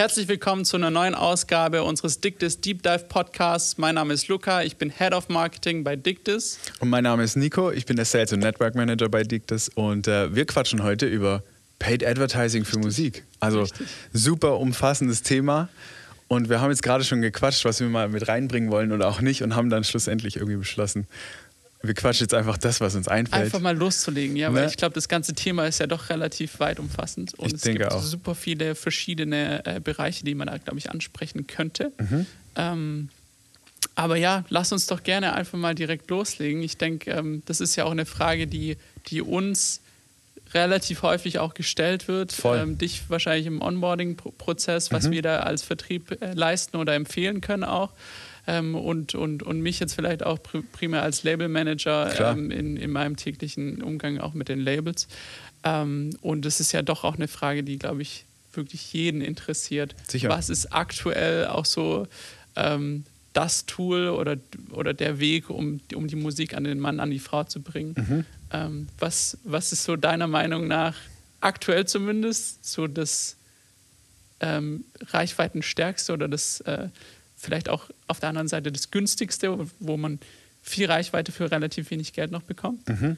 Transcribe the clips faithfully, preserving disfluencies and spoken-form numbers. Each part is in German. Herzlich willkommen zu einer neuen Ausgabe unseres Digdis Deep Dive Podcasts. Mein Name ist Luca, ich bin Head of Marketing bei Digdis. Und mein Name ist Nico, ich bin der Sales und Network Manager bei Digdis und äh, wir quatschen heute über Paid Advertising für Musik. Also Richtig. super umfassendes Thema. Und wir haben jetzt gerade schon gequatscht, was wir mal mit reinbringen wollen oder auch nicht und haben dann schlussendlich irgendwie beschlossen, wir quatschen jetzt einfach das, was uns einfällt. Einfach mal loszulegen, ja, weil ne? ich glaube, das ganze Thema ist ja doch relativ weit umfassend und ich es gibt auch. super viele verschiedene äh, Bereiche, die man da, glaube ich, ansprechen könnte. Mhm. Ähm, aber ja, lass uns doch gerne einfach mal direkt loslegen. Ich denke, ähm, das ist ja auch eine Frage, die, die uns relativ häufig auch gestellt wird. Ähm, dich wahrscheinlich im Onboarding-Prozess, was mhm. wir da als Vertrieb äh, leisten oder empfehlen können auch. Ähm, und, und, und mich jetzt vielleicht auch primär als Labelmanager ähm, in, in meinem täglichen Umgang auch mit den Labels. Ähm, und das ist ja doch auch eine Frage, die, glaube ich, wirklich jeden interessiert. Sicher. Was ist aktuell auch so ähm, das Tool oder, oder der Weg, um, um die Musik an den Mann, an die Frau zu bringen? Mhm. Ähm, was, was ist so deiner Meinung nach aktuell zumindest so das ähm, reichweitenstärkste oder das äh, vielleicht auch auf der anderen Seite das günstigste, wo man viel Reichweite für relativ wenig Geld noch bekommt? Mhm.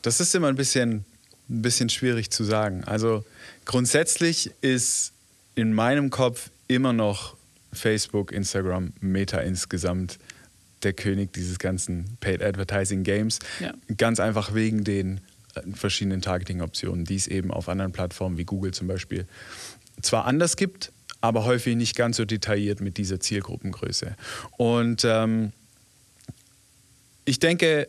Das ist immer ein bisschen, ein bisschen schwierig zu sagen. Also grundsätzlich ist in meinem Kopf immer noch Facebook, Instagram, Meta insgesamt der König dieses ganzen Paid Advertising Games. Ja. Ganz einfach wegen den verschiedenen Targeting-Optionen, die es eben auf anderen Plattformen wie Google zum Beispiel zwar anders gibt, aber häufig nicht ganz so detailliert mit dieser Zielgruppengröße. Und ähm, ich denke,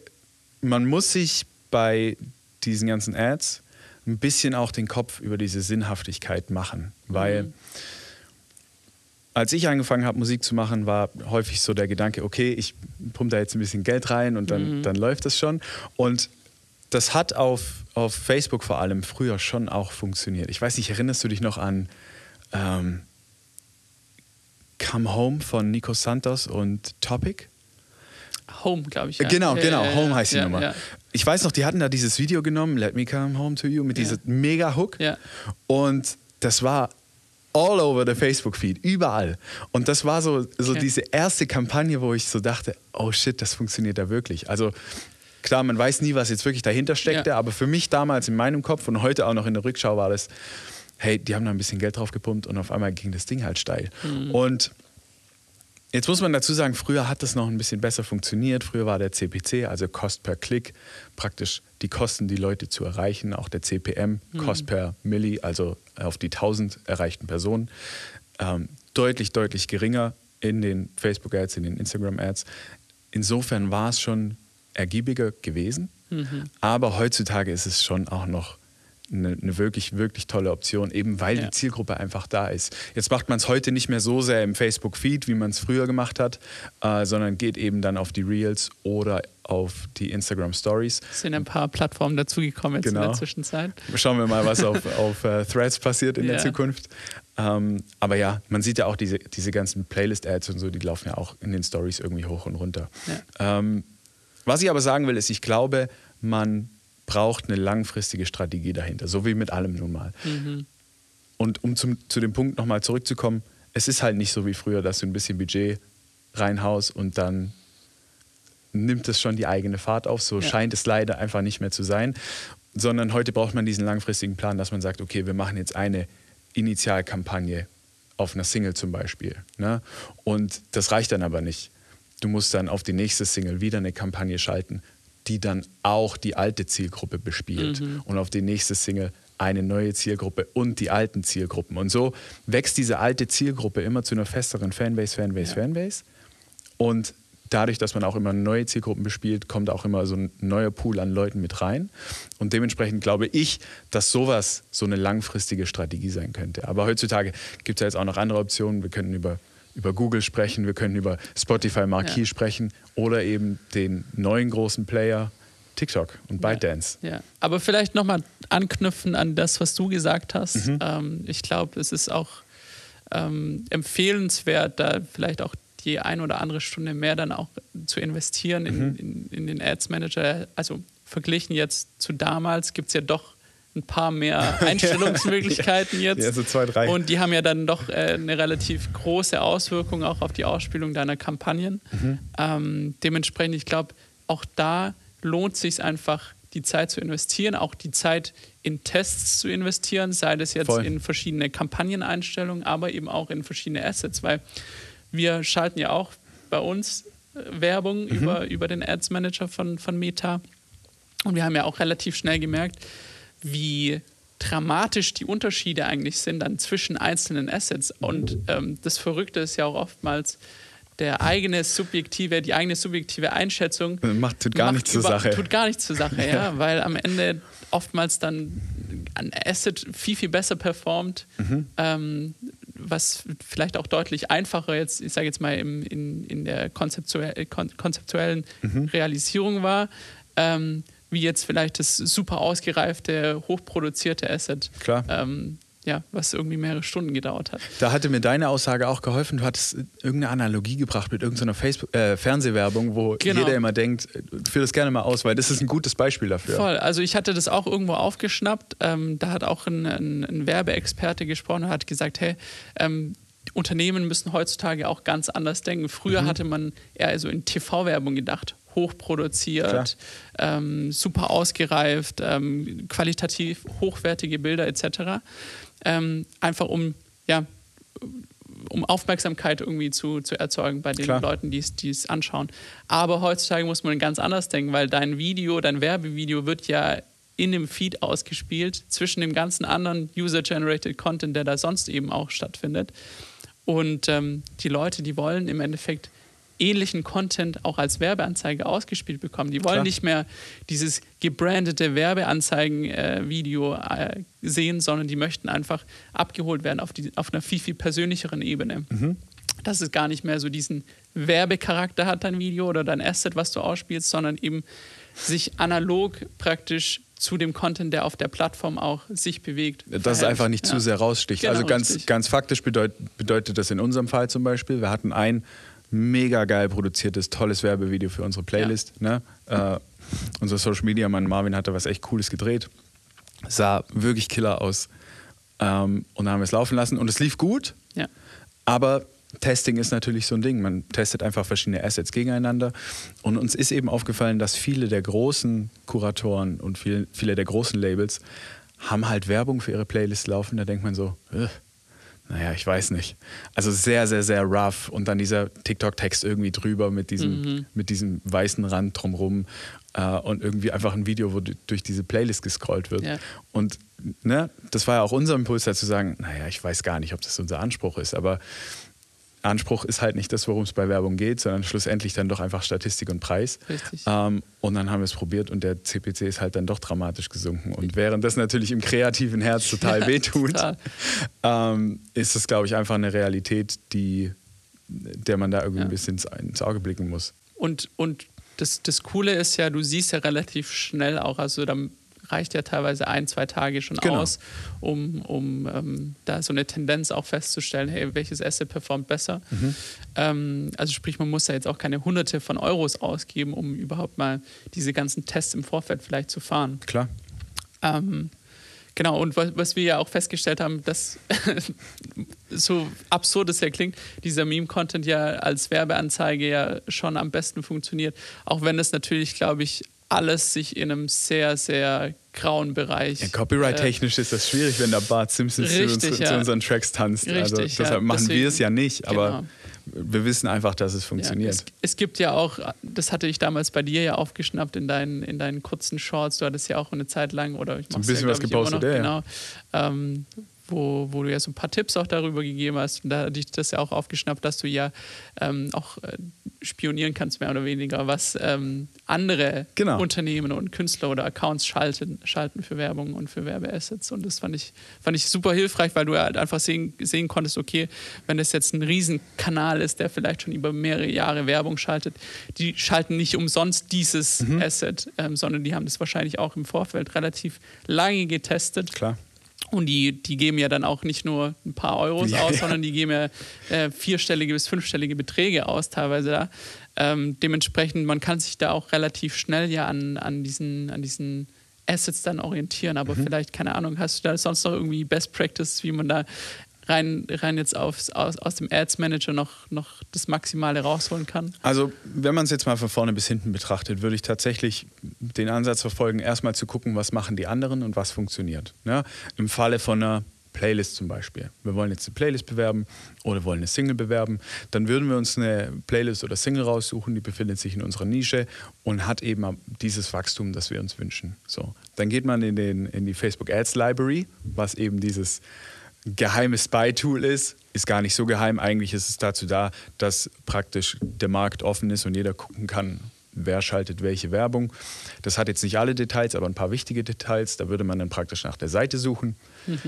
man muss sich bei diesen ganzen Ads ein bisschen auch den Kopf über diese Sinnhaftigkeit machen, weil mhm. als ich angefangen habe, Musik zu machen, war häufig so der Gedanke, okay, ich pumpe da jetzt ein bisschen Geld rein und dann, mhm. dann läuft das schon. Und das hat auf, auf Facebook vor allem früher schon auch funktioniert. Ich weiß nicht, erinnerst du dich noch an ähm, Come Home von Nico Santos und Topic? Home, glaube ich. Ja. Genau, genau. Ja, Home ja, heißt die ja, Nummer. Ja. Ich weiß noch, die hatten da dieses Video genommen, Let Me Come Home to You, mit ja. diesem Mega-Hook. Ja. Und das war all over the Facebook-Feed, überall. Und das war so, so okay. diese erste Kampagne, wo ich so dachte, oh shit, das funktioniert da wirklich. Also klar, man weiß nie, was jetzt wirklich dahinter steckte, ja. aber für mich damals in meinem Kopf und heute auch noch in der Rückschau war das, hey, die haben da ein bisschen Geld drauf gepumpt und auf einmal ging das Ding halt steil. Mhm. Und jetzt muss man dazu sagen, früher hat das noch ein bisschen besser funktioniert. Früher war der C P C, also Cost per Klick, praktisch die Kosten, die Leute zu erreichen. Auch der C P M, mhm. Cost per Milli, also auf die tausend erreichten Personen. Ähm, deutlich, deutlich geringer in den Facebook-Ads, in den Instagram-Ads. Insofern war es schon ergiebiger gewesen. Mhm. Aber heutzutage ist es schon auch noch eine, eine wirklich, wirklich tolle Option, eben weil ja. die Zielgruppe einfach da ist. Jetzt macht man es heute nicht mehr so sehr im Facebook-Feed, wie man es früher gemacht hat, äh, sondern geht eben dann auf die Reels oder auf die Instagram-Stories. Es sind ein paar Plattformen dazugekommen jetzt genau. in der Zwischenzeit. Schauen wir mal, was auf, auf äh, Threads passiert in ja. der Zukunft. Ähm, aber ja, man sieht ja auch diese, diese ganzen Playlist-Ads und so, die laufen ja auch in den Stories irgendwie hoch und runter. Ja. Ähm, was ich aber sagen will, ist, ich glaube, man braucht eine langfristige Strategie dahinter, so wie mit allem nun mal. Mhm. Und um zum, zu dem Punkt nochmal zurückzukommen, es ist halt nicht so wie früher, dass du ein bisschen Budget reinhaust und dann nimmt es schon die eigene Fahrt auf. So ja. scheint es leider einfach nicht mehr zu sein. Sondern heute braucht man diesen langfristigen Plan, dass man sagt, okay, wir machen jetzt eine Initialkampagne auf einer Single zum Beispiel. Ne? Und das reicht dann aber nicht. Du musst dann auf die nächste Single wieder eine Kampagne schalten, die dann auch die alte Zielgruppe bespielt. Mhm. Und auf die nächste Single eine neue Zielgruppe und die alten Zielgruppen. Und so wächst diese alte Zielgruppe immer zu einer festeren Fanbase, Fanbase, ja. Fanbase. Und dadurch, dass man auch immer neue Zielgruppen bespielt, kommt auch immer so ein neuer Pool an Leuten mit rein. Und dementsprechend glaube ich, dass sowas so eine langfristige Strategie sein könnte. Aber heutzutage gibt es ja jetzt auch noch andere Optionen. Wir können über über Google sprechen, wir können über Spotify Marquee ja. sprechen oder eben den neuen großen Player TikTok und ByteDance. Ja, ja. Aber vielleicht nochmal anknüpfen an das, was du gesagt hast. Mhm. Ähm, ich glaube, es ist auch ähm, empfehlenswert, da vielleicht auch die ein oder andere Stunde mehr dann auch zu investieren in, mhm. in, in den Ads Manager. Also verglichen jetzt zu damals gibt es ja doch ein paar mehr Einstellungsmöglichkeiten ja, jetzt. Ja, so zwei, drei. Und die haben ja dann doch äh, eine relativ große Auswirkung auch auf die Ausspielung deiner Kampagnen. Mhm. Ähm, dementsprechend, ich glaube, auch da lohnt es sich einfach, die Zeit zu investieren, auch die Zeit in Tests zu investieren, sei das jetzt Voll. in verschiedene Kampagneneinstellungen, aber eben auch in verschiedene Assets, weil wir schalten ja auch bei uns Werbung mhm. über, über den Ads Manager von, von Meta. Und wir haben ja auch relativ schnell gemerkt, wie dramatisch die Unterschiede eigentlich sind dann zwischen einzelnen Assets. Und ähm, das Verrückte ist ja auch oftmals, der eigene subjektive, die eigene subjektive Einschätzung macht, tut gar macht nichts über, zur Sache. Tut gar nichts zur Sache, ja, ja, weil am Ende oftmals dann ein Asset viel, viel besser performt, mhm. ähm, was vielleicht auch deutlich einfacher jetzt, ich sage jetzt mal, im, in, in der konzeptuell, kon, konzeptuellen mhm. Realisierung war, ähm, wie jetzt vielleicht das super ausgereifte, hochproduzierte Asset. Klar. Ähm, ja, was irgendwie mehrere Stunden gedauert hat. Da hatte mir deine Aussage auch geholfen. Du hattest irgendeine Analogie gebracht mit irgendeiner Facebook, äh, Fernsehwerbung, wo genau. jeder immer denkt, führ das gerne mal aus, weil das ist ein gutes Beispiel dafür. Voll, also ich hatte das auch irgendwo aufgeschnappt. Ähm, da hat auch ein, ein, ein Werbeexperte gesprochen und hat gesagt, hey, ähm, Unternehmen müssen heutzutage auch ganz anders denken. Früher mhm. hatte man eher so in T V-Werbung gedacht. Hochproduziert, ähm, super ausgereift, ähm, qualitativ hochwertige Bilder et cetera. Ähm, einfach um, ja, um Aufmerksamkeit irgendwie zu, zu erzeugen bei den Klar. Leuten, die es anschauen. Aber heutzutage muss man ganz anders denken, weil dein Video, dein Werbevideo wird ja in dem Feed ausgespielt zwischen dem ganzen anderen User-Generated Content, der da sonst eben auch stattfindet. Und ähm, die Leute, die wollen im Endeffekt ähnlichen Content auch als Werbeanzeige ausgespielt bekommen. Die wollen Klar. nicht mehr dieses gebrandete Werbeanzeigen-Video äh, äh, sehen, sondern die möchten einfach abgeholt werden auf, die, auf einer viel, viel persönlicheren Ebene. Mhm. Dass es gar nicht mehr so diesen Werbecharakter hat, dein Video oder dein Asset, was du ausspielst, sondern eben sich analog praktisch zu dem Content, der auf der Plattform auch sich bewegt. Dass verhält. es einfach nicht ja. zu sehr raussticht. Genau, also ganz, ganz faktisch bedeut, bedeutet das in unserem Fall zum Beispiel, wir hatten ein mega geil produziertes, tolles Werbevideo für unsere Playlist. Ja. Ne? Äh, unser Social Media Mann Marvin hatte was echt Cooles gedreht. Sah wirklich killer aus. Ähm, und dann haben wir es laufen lassen und es lief gut. Ja. Aber Testing ist natürlich so ein Ding. Man testet einfach verschiedene Assets gegeneinander. Und uns ist eben aufgefallen, dass viele der großen Kuratoren und viele, viele der großen Labels haben halt Werbung für ihre Playlist laufen. Da denkt man so, ugh. Naja, ich weiß nicht. Also sehr, sehr, sehr rough. Und dann dieser TikTok-Text irgendwie drüber mit diesem, mhm. mit diesem weißen Rand drumherum. Äh, und irgendwie einfach ein Video, wo durch diese Playlist gescrollt wird. Ja. Und ne, das war ja auch unser Impuls, da zu sagen, naja, ich weiß gar nicht, ob das unser Anspruch ist. Aber Anspruch ist halt nicht das, worum es bei Werbung geht, sondern schlussendlich dann doch einfach Statistik und Preis. Richtig. Ähm, und dann haben wir es probiert und der C P C ist halt dann doch dramatisch gesunken. Und während das natürlich im kreativen Herz total ja, wehtut, total. Ähm, ist es, glaube ich, einfach eine Realität, die, der man da irgendwie ja. ein bisschen ins Auge blicken muss. Und, und das, das Coole ist ja, du siehst ja relativ schnell auch, also dann reicht ja teilweise ein, zwei Tage schon genau. aus, um, um ähm, da so eine Tendenz auch festzustellen, hey, welches Asset performt besser. Mhm. Ähm, also sprich, man muss ja jetzt auch keine Hunderte von Euros ausgeben, um überhaupt mal diese ganzen Tests im Vorfeld vielleicht zu fahren. Klar. Ähm, genau, und was, was wir ja auch festgestellt haben, dass, so absurd es ja klingt, dieser Meme-Content ja als Werbeanzeige ja schon am besten funktioniert. Auch wenn das natürlich, glaube ich, alles sich in einem sehr, sehr grauen Bereich. Ja, Copyright-technisch äh, ist das schwierig, wenn da Bart Simpson richtig, zu, uns, ja. zu unseren Tracks tanzt. Richtig, also deshalb ja, machen deswegen, wir es ja nicht, aber genau. wir wissen einfach, dass es funktioniert. Ja, es, es gibt ja auch, das hatte ich damals bei dir ja aufgeschnappt in deinen, in deinen kurzen Shorts, du hattest ja auch eine Zeit lang, oder ich so ein bisschen ja, was gepostet, noch, ja. Genau, ähm, Wo, wo du ja so ein paar Tipps auch darüber gegeben hast. Und da hatte ich das ja auch aufgeschnappt, dass du ja ähm, auch äh, spionieren kannst, mehr oder weniger, was ähm, andere genau. Unternehmen und Künstler oder Accounts schalten, schalten für Werbung und für Werbeassets. Und das fand ich, fand ich super hilfreich, weil du ja halt einfach sehen, sehen konntest, okay, wenn das jetzt ein Riesenkanal ist, der vielleicht schon über mehrere Jahre Werbung schaltet, die schalten nicht umsonst dieses mhm. Asset, ähm, sondern die haben das wahrscheinlich auch im Vorfeld relativ lange getestet. Klar. Und die, die geben ja dann auch nicht nur ein paar Euros ja, aus, ja. sondern die geben ja äh, vierstellige bis fünfstellige Beträge aus teilweise da. Ähm, dementsprechend, man kann sich da auch relativ schnell ja an, an, diesen, an diesen Assets dann orientieren. Aber mhm. vielleicht, keine Ahnung, hast du da sonst noch irgendwie Best Practice, wie man da rein, rein jetzt aufs, aus, aus dem Ads Manager noch, noch das Maximale rausholen kann? Also wenn man es jetzt mal von vorne bis hinten betrachtet, würde ich tatsächlich den Ansatz verfolgen, erstmal zu gucken, was machen die anderen und was funktioniert. Ja, im Falle von einer Playlist zum Beispiel. Wir wollen jetzt eine Playlist bewerben oder wollen eine Single bewerben. Dann würden wir uns eine Playlist oder Single raussuchen, die befindet sich in unserer Nische und hat eben dieses Wachstum, das wir uns wünschen. So, dann geht man in, den, in die Facebook Ads Library, was eben dieses geheime Spy-Tool ist. Ist gar nicht so geheim. Eigentlich ist es dazu da, dass praktisch der Markt offen ist und jeder gucken kann, wer schaltet welche Werbung. Das hat jetzt nicht alle Details, aber ein paar wichtige Details. Da würde man dann praktisch nach der Seite suchen. Mhm.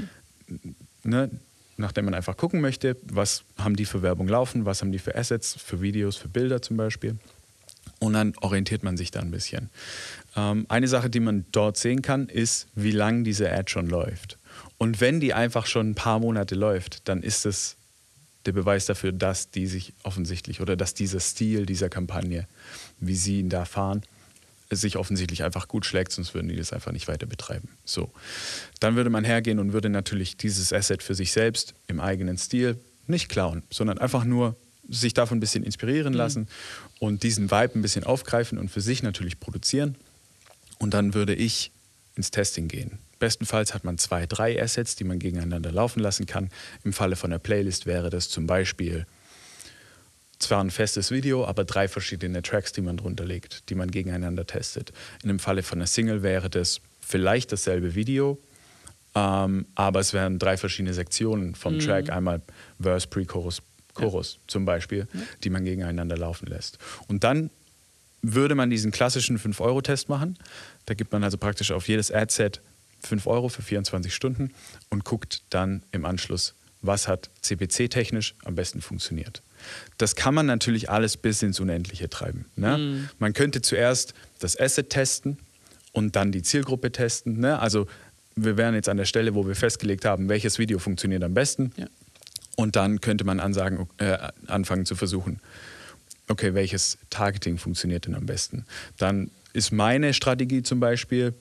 Ne, nachdem man einfach gucken möchte, was haben die für Werbung laufen, was haben die für Assets, für Videos, für Bilder zum Beispiel. Und dann orientiert man sich da ein bisschen. Ähm, eine Sache, die man dort sehen kann, ist, wie lange diese Ad schon läuft. Und wenn die einfach schon ein paar Monate läuft, dann ist das der Beweis dafür, dass die sich offensichtlich oder dass dieser Stil dieser Kampagne, wie sie ihn da fahren, sich offensichtlich einfach gut schlägt, sonst würden die das einfach nicht weiter betreiben. So. Dann würde man hergehen und würde natürlich dieses Asset für sich selbst im eigenen Stil nicht klauen, sondern einfach nur sich davon ein bisschen inspirieren lassen mhm. und diesen Vibe ein bisschen aufgreifen und für sich natürlich produzieren. Und dann würde ich ins Testing gehen. Bestenfalls hat man zwei, drei Assets, die man gegeneinander laufen lassen kann. Im Falle von der Playlist wäre das zum Beispiel zwar ein festes Video, aber drei verschiedene Tracks, die man drunter legt, die man gegeneinander testet. In dem Falle von einer Single wäre das vielleicht dasselbe Video, ähm, aber es wären drei verschiedene Sektionen vom mhm. Track. Einmal Verse, Pre-Chorus, Chorus ja. zum Beispiel, ja. die man gegeneinander laufen lässt. Und dann würde man diesen klassischen fünf Euro Test machen. Da gibt man also praktisch auf jedes Ad-Set fünf Euro für vierundzwanzig Stunden und guckt dann im Anschluss, was hat C P C-technisch am besten funktioniert. Das kann man natürlich alles bis ins Unendliche treiben. Ne? Mhm. Man könnte zuerst das Asset testen und dann die Zielgruppe testen. Ne? Also wir wären jetzt an der Stelle, wo wir festgelegt haben, welches Video funktioniert am besten. Ja. Und dann könnte man ansagen, äh, anfangen zu versuchen, okay, welches Targeting funktioniert denn am besten? Dann ist meine Strategie zum Beispiel,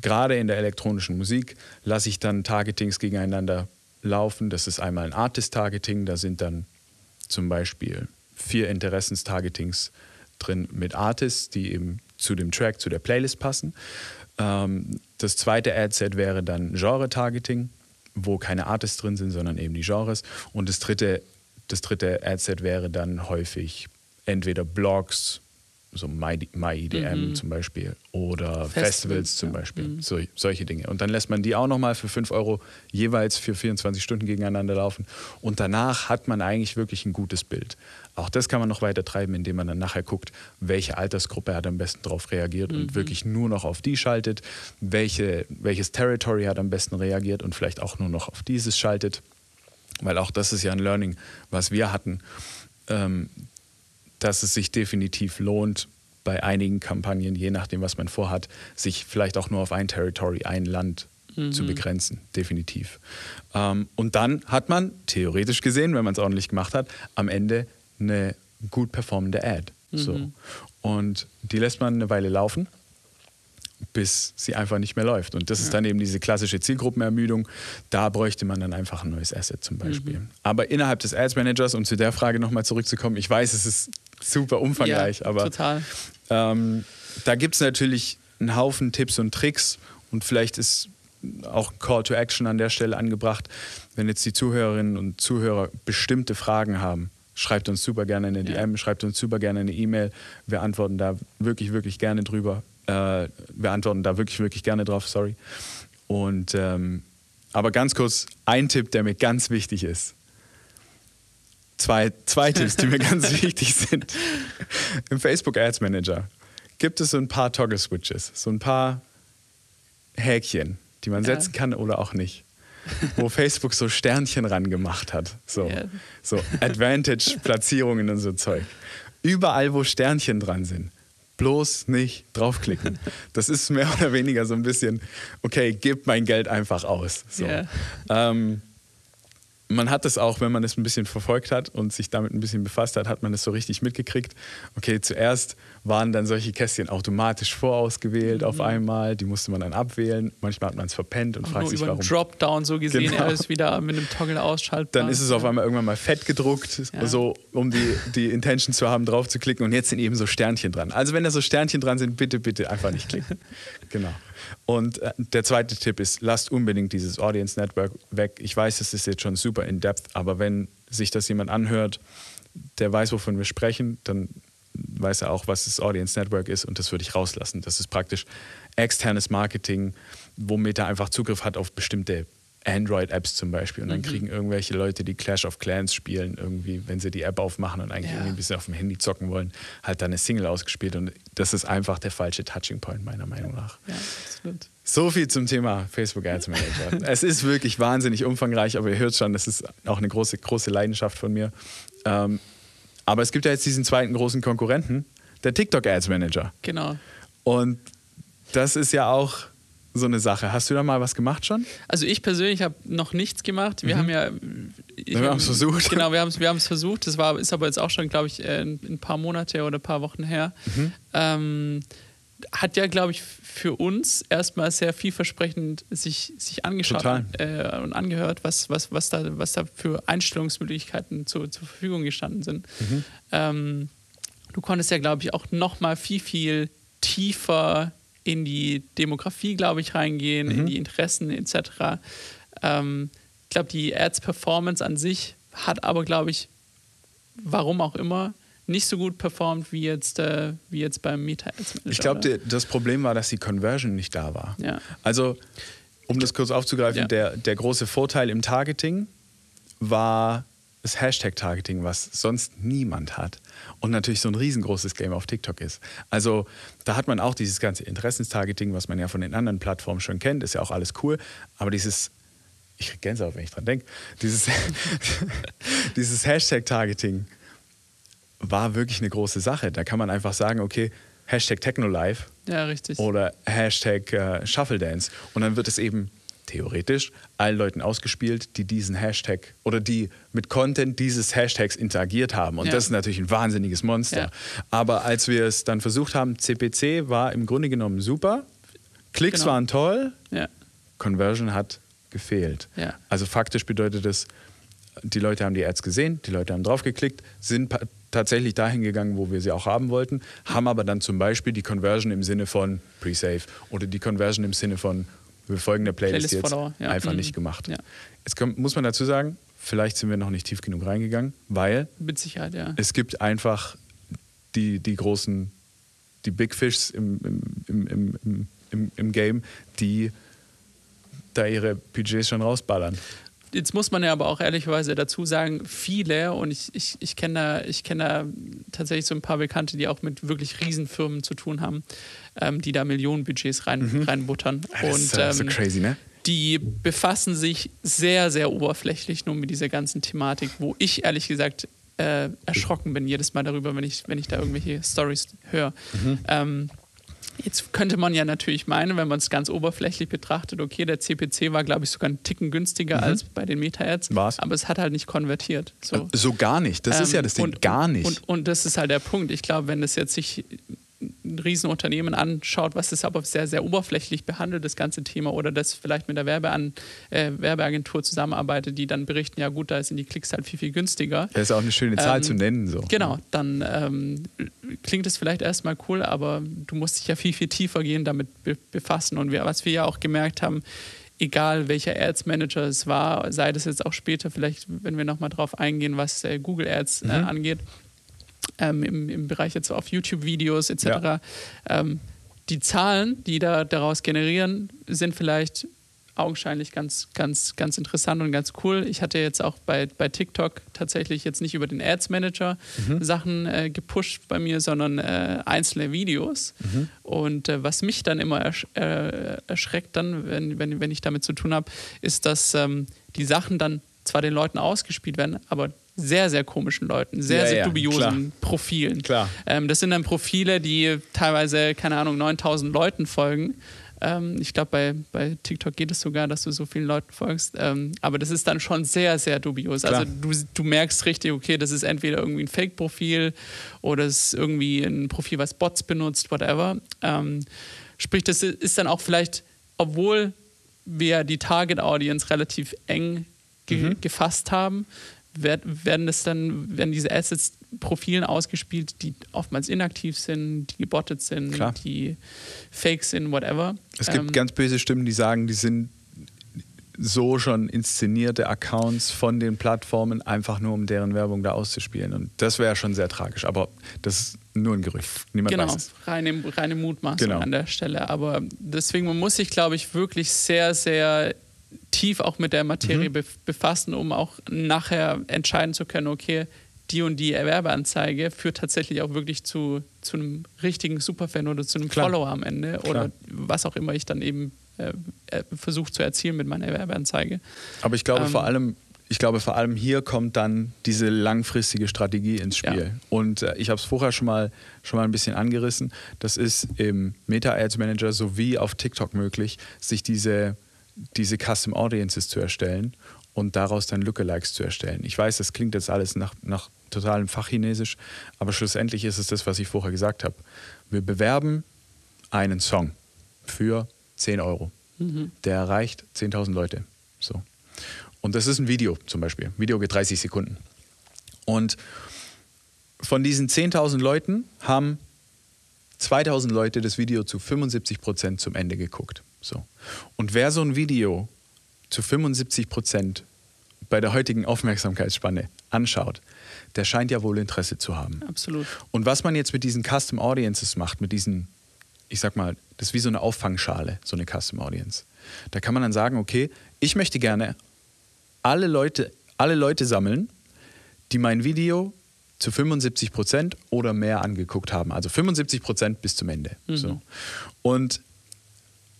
gerade in der elektronischen Musik, lasse ich dann Targetings gegeneinander laufen. Das ist einmal ein Artist-Targeting, da sind dann zum Beispiel vier Interessenstargetings drin mit Artists, die eben zu dem Track, zu der Playlist passen. Ähm, das zweite Ad-Set wäre dann Genre-Targeting, wo keine Artists drin sind, sondern eben die Genres. Und das dritte, das dritte Ad-Set wäre dann häufig entweder Blogs, so My, My E D M mhm. zum Beispiel, oder Festivals, Festivals zum ja. Beispiel, mhm. so, solche Dinge. Und dann lässt man die auch nochmal für fünf Euro jeweils für vierundzwanzig Stunden gegeneinander laufen. Und danach hat man eigentlich wirklich ein gutes Bild. Auch das kann man noch weiter treiben, indem man dann nachher guckt, welche Altersgruppe hat am besten darauf reagiert mhm. und wirklich nur noch auf die schaltet, welche, welches Territory hat am besten reagiert und vielleicht auch nur noch auf dieses schaltet. Weil auch das ist ja ein Learning, was wir hatten, ähm, dass es sich definitiv lohnt, bei einigen Kampagnen, je nachdem, was man vorhat, sich vielleicht auch nur auf ein Territory, ein Land mhm. zu begrenzen. Definitiv. Ähm, und dann hat man, theoretisch gesehen, wenn man es ordentlich gemacht hat, am Ende eine gut performende Ad. Mhm. So. Und die lässt man eine Weile laufen, bis sie einfach nicht mehr läuft. Und das ja. ist dann eben diese klassische Zielgruppenermüdung. Da bräuchte man dann einfach ein neues Asset zum Beispiel. Mhm. Aber innerhalb des Ads Managers, um zu der Frage nochmal zurückzukommen, ich weiß, es ist super umfangreich, ja, aber total. Ähm, da gibt es natürlich einen Haufen Tipps und Tricks und vielleicht ist auch Call to Action an der Stelle angebracht. Wenn jetzt die Zuhörerinnen und Zuhörer bestimmte Fragen haben, schreibt uns super gerne eine ja. D M, schreibt uns super gerne eine E-Mail. Wir antworten da wirklich, wirklich gerne drüber. Äh, wir antworten da wirklich, wirklich gerne drauf, sorry. Und, ähm, aber ganz kurz, ein Tipp, der mir ganz wichtig ist. Zwei, zwei Tipps, die mir ganz wichtig sind. Im Facebook Ads Manager gibt es so ein paar Toggle Switches, so ein paar Häkchen, die man ja. setzen kann oder auch nicht. Wo Facebook so Sternchen ran gemacht hat. So, ja. so Advantage-Platzierungen und so Zeug. Überall, wo Sternchen dran sind, bloß nicht draufklicken. Das ist mehr oder weniger so ein bisschen, okay, gib mein Geld einfach aus. So. Ja. Ähm, man hat es auch, wenn man es ein bisschen verfolgt hat und sich damit ein bisschen befasst hat, hat man es so richtig mitgekriegt. Okay, zuerst waren dann solche Kästchen automatisch vorausgewählt mhm. auf einmal. Die musste man dann abwählen. Manchmal hat man es verpennt und auch fragt sich, warum. Dropdown so gesehen, genau. Alles wieder mit einem Toggle ausschaltbar. Dann ist es auf einmal irgendwann mal fett gedruckt, ja. so um die, die Intention zu haben, drauf zu klicken. Und jetzt sind eben so Sternchen dran. Also wenn da so Sternchen dran sind, bitte, bitte einfach nicht klicken. Genau. Und der zweite Tipp ist, lasst unbedingt dieses Audience Network weg. Ich weiß, das ist jetzt schon super in-depth, aber wenn sich das jemand anhört, der weiß, wovon wir sprechen, dann weiß er auch, was das Audience Network ist, und das würde ich rauslassen. Das ist praktisch externes Marketing, wo Meta einfach Zugriff hat auf bestimmte Android-Apps zum Beispiel, und dann mhm. kriegen irgendwelche Leute, die Clash of Clans spielen, irgendwie, wenn sie die App aufmachen und eigentlich ja. irgendwie ein bisschen auf dem Handy zocken wollen, halt dann eine Single ausgespielt, und das ist einfach der falsche Touching Point meiner Meinung nach. Ja, absolut. So viel zum Thema Facebook Ads Manager. Es ist wirklich wahnsinnig umfangreich, aber ihr hört schon, das ist auch eine große, große Leidenschaft von mir. Ähm, aber es gibt ja jetzt diesen zweiten großen Konkurrenten, der TikTok Ads Manager. Genau. Und das ist ja auch so eine Sache. Hast du da mal was gemacht schon? Also ich persönlich habe noch nichts gemacht. Wir mhm. haben ja... Ich, wir haben es versucht. Genau, wir haben es wir haben's versucht. Das war, ist aber jetzt auch schon, glaube ich, ein, ein paar Monate oder ein paar Wochen her. Mhm. Ähm, hat ja, glaube ich, für uns erstmal sehr vielversprechend sich, sich angeschaut äh, und angehört, was, was, was, da, was da für Einstellungsmöglichkeiten zu, zur Verfügung gestanden sind. Mhm. Ähm, du konntest ja, glaube ich, auch noch mal viel, viel tiefer in die Demografie, glaube ich, reingehen, mhm. in die Interessen et cetera. Ähm, ich glaube, die Ads-Performance an sich hat aber, glaube ich, warum auch immer, nicht so gut performt wie jetzt, äh, wie jetzt beim Meta-Ads Manager. Ich glaube, das Problem war, dass die Conversion nicht da war. Ja. Also, um das kurz aufzugreifen, ja. der, der große Vorteil im Targeting war das Hashtag-Targeting, was sonst niemand hat und natürlich so ein riesengroßes Game auf TikTok ist. Also da hat man auch dieses ganze Interessenstargeting, was man ja von den anderen Plattformen schon kennt, ist ja auch alles cool, aber dieses, ich kriege Gänsehaut, wenn ich dran denke, dieses, dieses Hashtag-Targeting war wirklich eine große Sache. Da kann man einfach sagen, okay, Hashtag Technolive ja, richtig. Oder Hashtag äh, Shuffledance, und dann wird es eben theoretisch allen Leuten ausgespielt, die diesen Hashtag oder die mit Content dieses Hashtags interagiert haben. Und ja. das ist natürlich ein wahnsinniges Monster. Ja. Aber als wir es dann versucht haben, C P C war im Grunde genommen super, Klicks genau. waren toll, ja. Conversion hat gefehlt. Ja. Also faktisch bedeutet das, die Leute haben die Ads gesehen, die Leute haben drauf geklickt, sind tatsächlich dahin gegangen, wo wir sie auch haben wollten, haben aber dann zum Beispiel die Conversion im Sinne von Pre-Save oder die Conversion im Sinne von wir folgen der Playlist, Playlist jetzt Follower, ja. einfach mhm. nicht gemacht. Ja. Jetzt kommt, muss man dazu sagen, vielleicht sind wir noch nicht tief genug reingegangen, weil mit Sicherheit, ja. es gibt einfach die, die großen, die Big Fish im, im, im, im, im, im Game, die da ihre Budgets schon rausballern. Jetzt muss man ja aber auch ehrlicherweise dazu sagen, viele, und ich, ich, ich kenne da, ich kenne da tatsächlich so ein paar Bekannte, die auch mit wirklich Riesenfirmen zu tun haben, ähm, die da Millionenbudgets rein, mhm. reinbuttern. Das ist ähm, so crazy, ne? Die befassen sich sehr, sehr oberflächlich nur mit dieser ganzen Thematik, wo ich ehrlich gesagt äh, erschrocken bin jedes Mal darüber, wenn ich, wenn ich da irgendwelche Storys höre. Mhm. Ähm, Jetzt könnte man ja natürlich meinen, wenn man es ganz oberflächlich betrachtet, okay, der C P C war, glaube ich, sogar einen Ticken günstiger mhm. als bei den Meta-Ads. War's. Aber es hat halt nicht konvertiert. So, so gar nicht. Das ähm, ist ja das Ding. Und, gar nicht. Und, und, und das ist halt der Punkt. Ich glaube, wenn das jetzt sich ein Riesenunternehmen anschaut, was es aber sehr, sehr oberflächlich behandelt, das ganze Thema, oder das vielleicht mit der Werbean- äh, Werbeagentur zusammenarbeitet, die dann berichten, ja gut, da sind die Klicks halt viel, viel günstiger. Das ist auch eine schöne Zahl ähm, zu nennen. So. Genau, dann ähm, klingt es vielleicht erstmal cool, aber du musst dich ja viel, viel tiefer gehen, damit be- befassen. Und wir, was wir ja auch gemerkt haben, egal welcher Ads Manager es war, sei das jetzt auch später vielleicht, wenn wir nochmal drauf eingehen, was äh, Google Ads äh, mhm. angeht, Ähm, im, im Bereich jetzt auf YouTube-Videos et cetera. Ja. Ähm, die Zahlen, die da daraus generieren, sind vielleicht augenscheinlich ganz, ganz, ganz interessant und ganz cool. Ich hatte jetzt auch bei, bei TikTok tatsächlich jetzt nicht über den Ads-Manager mhm. Sachen äh, gepusht bei mir, sondern äh, einzelne Videos. Mhm. Und äh, was mich dann immer ersch- äh, erschreckt, dann, wenn, wenn, wenn ich damit zu tun habe, ist, dass ähm, die Sachen dann zwar den Leuten ausgespielt werden, aber sehr, sehr komischen Leuten, sehr, ja, sehr dubiosen ja, klar. Profilen. Klar. Ähm, das sind dann Profile, die teilweise, keine Ahnung, neuntausend Leuten folgen, Ähm, ich glaube, bei, bei TikTok geht es sogar, dass du so vielen Leuten folgst. Ähm, aber das ist dann schon sehr, sehr dubios. Klar. Also du, du merkst richtig, okay, das ist entweder irgendwie ein Fake-Profil oder es ist irgendwie ein Profil, was Bots benutzt, whatever. Ähm, sprich, das ist dann auch vielleicht, obwohl wir die Target-Audience relativ eng ge- mhm. gefasst haben, werden das dann, werden diese Assets Profilen ausgespielt, die oftmals inaktiv sind, die gebottet sind, Klar. die fake sind, whatever. Es gibt ähm, ganz böse Stimmen, die sagen, die sind so schon inszenierte Accounts von den Plattformen, einfach nur um deren Werbung da auszuspielen. Und das wäre schon sehr tragisch. Aber das ist nur ein Gerücht. Niemand genau, weiß es. Reine, reine Mutmaßung genau. an der Stelle. Aber deswegen, man muss sich, glaube ich, wirklich sehr, sehr tief auch mit der Materie mhm. befassen, um auch nachher entscheiden zu können, okay, die und die Erwerbeanzeige führt tatsächlich auch wirklich zu, zu einem richtigen Superfan oder zu einem Klar. Follower am Ende Klar. oder was auch immer ich dann eben äh, versuche zu erzielen mit meiner Erwerbeanzeige. Aber ich glaube ähm, vor allem, ich glaube vor allem hier kommt dann diese langfristige Strategie ins Spiel. Ja. Und äh, ich habe es vorher schon mal, schon mal ein bisschen angerissen. Das ist im Meta-Ads-Manager sowie auf TikTok möglich, sich diese, diese Custom Audiences zu erstellen und daraus dann Lookalikes zu erstellen. Ich weiß, das klingt jetzt alles nach, nach totalem Fachchinesisch, aber schlussendlich ist es das, was ich vorher gesagt habe. Wir bewerben einen Song für zehn Euro. Mhm. Der erreicht zehntausend Leute. So. Und das ist ein Video zum Beispiel. Video geht dreißig Sekunden. Und von diesen zehntausend Leuten haben zweitausend Leute das Video zu fünfundsiebzig Prozent zum Ende geguckt. So. Und wer so ein Video zu fünfundsiebzig Prozent bei der heutigen Aufmerksamkeitsspanne anschaut, der scheint ja wohl Interesse zu haben. Absolut. Und was man jetzt mit diesen Custom Audiences macht, mit diesen, ich sag mal, das ist wie so eine Auffangschale, so eine Custom Audience. Da kann man dann sagen, okay, ich möchte gerne alle Leute, alle Leute sammeln, die mein Video zu fünfundsiebzig Prozent oder mehr angeguckt haben. Also fünfundsiebzig Prozent bis zum Ende. Mhm. So. Und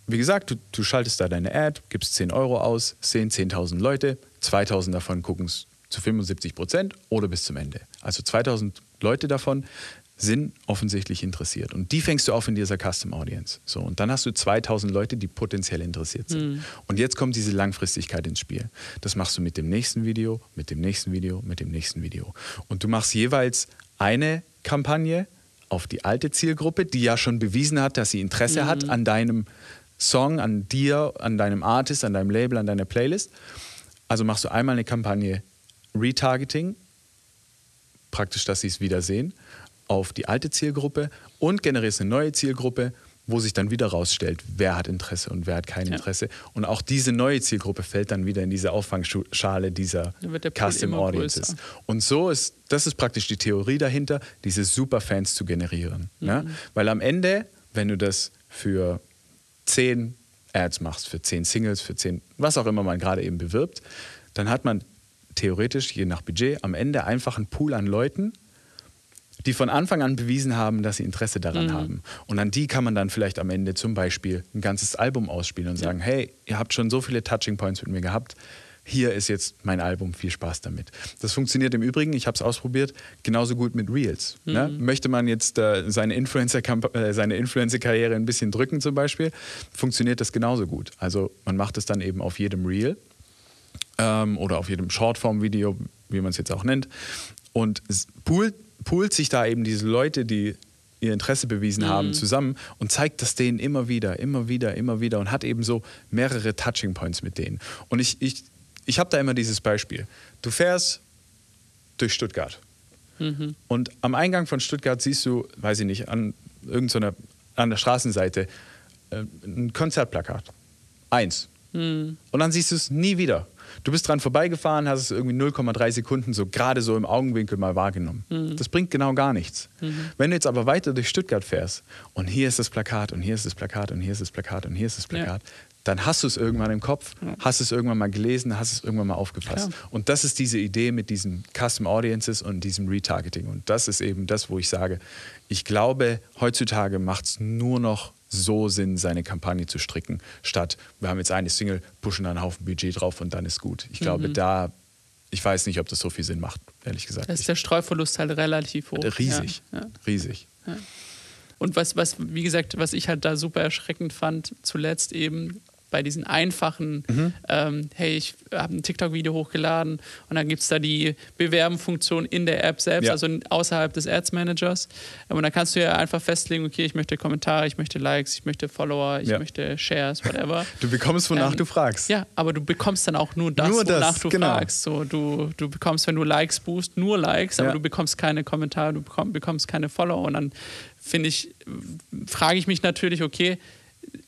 wie gesagt, du, du schaltest da deine Ad, gibst zehn Euro aus, sehen zehntausend Leute, zweitausend davon gucken es zu fünfundsiebzig Prozent oder bis zum Ende. Also zweitausend Leute davon sind offensichtlich interessiert. Und die fängst du auf in dieser Custom Audience. So, und dann hast du zweitausend Leute, die potenziell interessiert sind. Mhm. Und jetzt kommt diese Langfristigkeit ins Spiel. Das machst du mit dem nächsten Video, mit dem nächsten Video, mit dem nächsten Video. Und du machst jeweils eine Kampagne auf die alte Zielgruppe, die ja schon bewiesen hat, dass sie Interesse mhm. hat an deinem Song, an dir, an deinem Artist, an deinem Label, an deiner Playlist. Also machst du einmal eine Kampagne Retargeting, praktisch, dass sie es wieder sehen, auf die alte Zielgruppe und generierst eine neue Zielgruppe, wo sich dann wieder rausstellt, wer hat Interesse und wer hat kein Interesse. Ja. Und auch diese neue Zielgruppe fällt dann wieder in diese Auffangschale dieser Custom Audiences. Und so ist, das ist praktisch die Theorie dahinter, diese Superfans zu generieren. Mhm. Ne? Weil am Ende, wenn du das für zehn Ads machst, für zehn Singles, für zehn, was auch immer man gerade eben bewirbt, dann hat man theoretisch, je nach Budget, am Ende einfach einen Pool an Leuten, die von Anfang an bewiesen haben, dass sie Interesse daran mhm. haben. Und an die kann man dann vielleicht am Ende zum Beispiel ein ganzes Album ausspielen und ja. sagen, hey, ihr habt schon so viele Touching Points mit mir gehabt, hier ist jetzt mein Album, viel Spaß damit. Das funktioniert im Übrigen, ich habe es ausprobiert, genauso gut mit Reels. Mhm. Ne? Möchte man jetzt äh, seine Influencer-Kamp- äh, seine Influencer-Karriere ein bisschen drücken zum Beispiel, funktioniert das genauso gut. Also man macht es dann eben auf jedem Reel ähm, oder auf jedem Shortform-Video, wie man es jetzt auch nennt. Und es poolt, poolt sich da eben diese Leute, die ihr Interesse bewiesen mhm. haben, zusammen und zeigt das denen immer wieder, immer wieder, immer wieder und hat eben so mehrere Touching Points mit denen. Und ich... ich Ich habe da immer dieses Beispiel. Du fährst durch Stuttgart mhm. und am Eingang von Stuttgart siehst du, weiß ich nicht, an irgendeiner, an der Straßenseite äh, ein Konzertplakat. Eins. Mhm. Und dann siehst du es nie wieder. Du bist dran vorbeigefahren, hast es irgendwie null Komma drei Sekunden so gerade so im Augenwinkel mal wahrgenommen. Mhm. Das bringt genau gar nichts. Mhm. Wenn du jetzt aber weiter durch Stuttgart fährst und hier ist das Plakat und hier ist das Plakat und hier ist das Plakat und hier ist das Plakat, ja. dann hast du es irgendwann im Kopf, hast es irgendwann mal gelesen, hast es irgendwann mal aufgefasst. Ja. Und das ist diese Idee mit diesen Custom Audiences und diesem Retargeting. Und das ist eben das, wo ich sage, ich glaube, heutzutage macht es nur noch so Sinn, seine Kampagne zu stricken, statt wir haben jetzt eine Single, pushen da einen Haufen Budget drauf und dann ist gut. Ich glaube, mhm. da, ich weiß nicht, ob das so viel Sinn macht, ehrlich gesagt. Da ist der Streuverlust halt relativ hoch. Riesig, ja. Ja. riesig. Ja. Und was, was, wie gesagt, was ich halt da super erschreckend fand, zuletzt eben bei diesen einfachen, mhm. ähm, hey, ich habe ein TikTok-Video hochgeladen und dann gibt es da die Bewerben-Funktion in der App selbst, ja. also außerhalb des Ads-Managers. Und dann kannst du ja einfach festlegen, okay, ich möchte Kommentare, ich möchte Likes, ich möchte Follower, ich ja. möchte Shares, whatever. Du bekommst, wonach ähm, du fragst. Ja, aber du bekommst dann auch nur das, nur das wonach du genau. fragst. So, du, du bekommst, wenn du Likes boost, nur Likes, ja. aber du bekommst keine Kommentare, du bekomm, bekommst keine Follower. Und dann finde ich, frage ich mich natürlich, okay,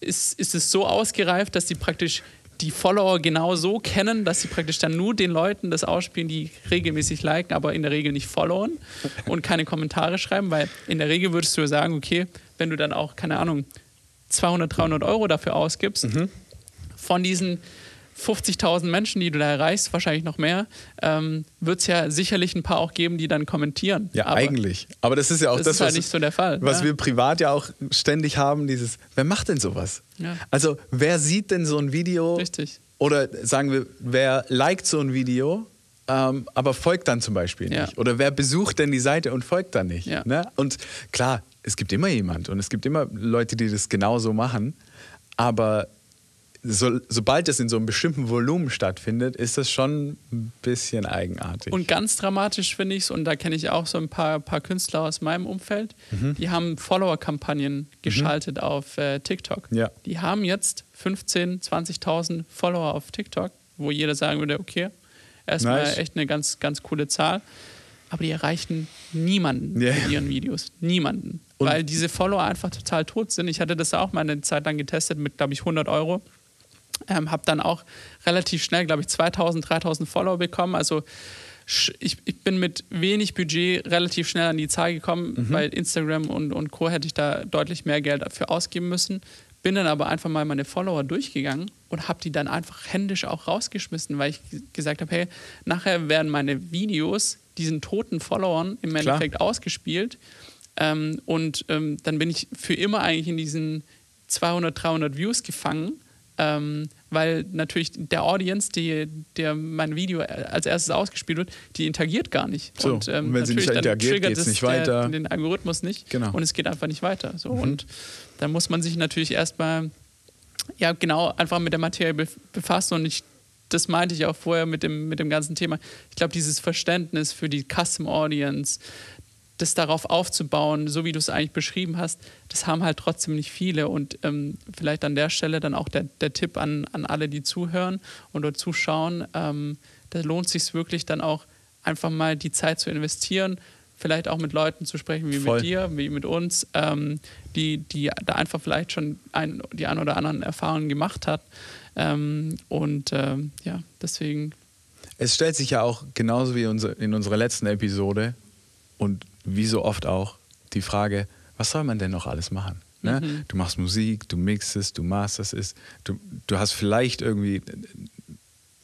Ist, ist es so ausgereift, dass die praktisch die Follower genau so kennen, dass sie praktisch dann nur den Leuten das ausspielen, die regelmäßig liken, aber in der Regel nicht followen und keine Kommentare schreiben, weil in der Regel würdest du ja sagen, okay, wenn du dann auch, keine Ahnung, zweihundert, dreihundert Euro dafür ausgibst, mhm. von diesen fünfzigtausend Menschen, die du da erreichst, wahrscheinlich noch mehr, ähm, wird es ja sicherlich ein paar auch geben, die dann kommentieren. Ja, aber eigentlich. Aber das ist ja auch das, das ist was, halt nicht so der Fall, was ja. wir privat ja auch ständig haben, dieses, wer macht denn sowas? Ja. Also, wer sieht denn so ein Video? Richtig. Oder sagen wir, wer liked so ein Video, ähm, aber folgt dann zum Beispiel nicht? Ja. Oder wer besucht denn die Seite und folgt dann nicht? Ja. Ne? Und klar, es gibt immer jemand und es gibt immer Leute, die das genauso machen, aber So, sobald es in so einem bestimmten Volumen stattfindet, ist das schon ein bisschen eigenartig. Und ganz dramatisch finde ich es, und da kenne ich auch so ein paar, paar Künstler aus meinem Umfeld, mhm. die haben Follower-Kampagnen geschaltet mhm. auf äh, TikTok. Ja. Die haben jetzt fünfzehntausend, zwanzigtausend Follower auf TikTok, wo jeder sagen würde, okay, erstmal nice. Echt eine ganz, ganz coole Zahl. Aber die erreichen niemanden yeah. mit ihren Videos. Niemanden. Und weil diese Follower einfach total tot sind. Ich hatte das auch mal eine Zeit lang getestet mit, glaube ich, hundert Euro. Ähm, habe dann auch relativ schnell, glaube ich, zweitausend, dreitausend Follower bekommen. Also ich, ich bin mit wenig Budget relativ schnell an die Zahl gekommen, mhm. weil Instagram und, und Co. hätte ich da deutlich mehr Geld dafür ausgeben müssen. Bin dann aber einfach mal meine Follower durchgegangen und habe die dann einfach händisch auch rausgeschmissen, weil ich gesagt habe, hey, nachher werden meine Videos diesen toten Followern im Klar. Endeffekt ausgespielt. Ähm, und ähm, dann bin ich für immer eigentlich in diesen zweihundert, dreihundert Views gefangen. Ähm, weil natürlich der Audience, die, der mein Video als erstes ausgespielt wird, die interagiert gar nicht. So, und ähm, und wenn sie nicht interagiert, geht es nicht weiter. Der, den Algorithmus nicht genau. und es geht einfach nicht weiter. So. Mhm. Und da muss man sich natürlich erstmal ja, genau einfach mit der Materie befassen und ich, das meinte ich auch vorher mit dem, mit dem ganzen Thema. Ich glaube, dieses Verständnis für die Custom Audience, das darauf aufzubauen, so wie du es eigentlich beschrieben hast, das haben halt trotzdem nicht viele. Und ähm, vielleicht an der Stelle dann auch der, der Tipp an, an alle, die zuhören oder zuschauen, ähm, da lohnt es sich wirklich dann auch einfach mal die Zeit zu investieren, vielleicht auch mit Leuten zu sprechen, wie Voll. Mit dir, wie mit uns, ähm, die, die da einfach vielleicht schon ein, die ein oder anderen Erfahrungen gemacht hat. Ähm, und ähm, ja, deswegen. Es stellt sich ja auch genauso wie unsere, in unserer letzten Episode und wie so oft auch die Frage, was soll man denn noch alles machen? Ne? Mhm. Du machst Musik, du mixest, du masterst es, du, du hast vielleicht irgendwie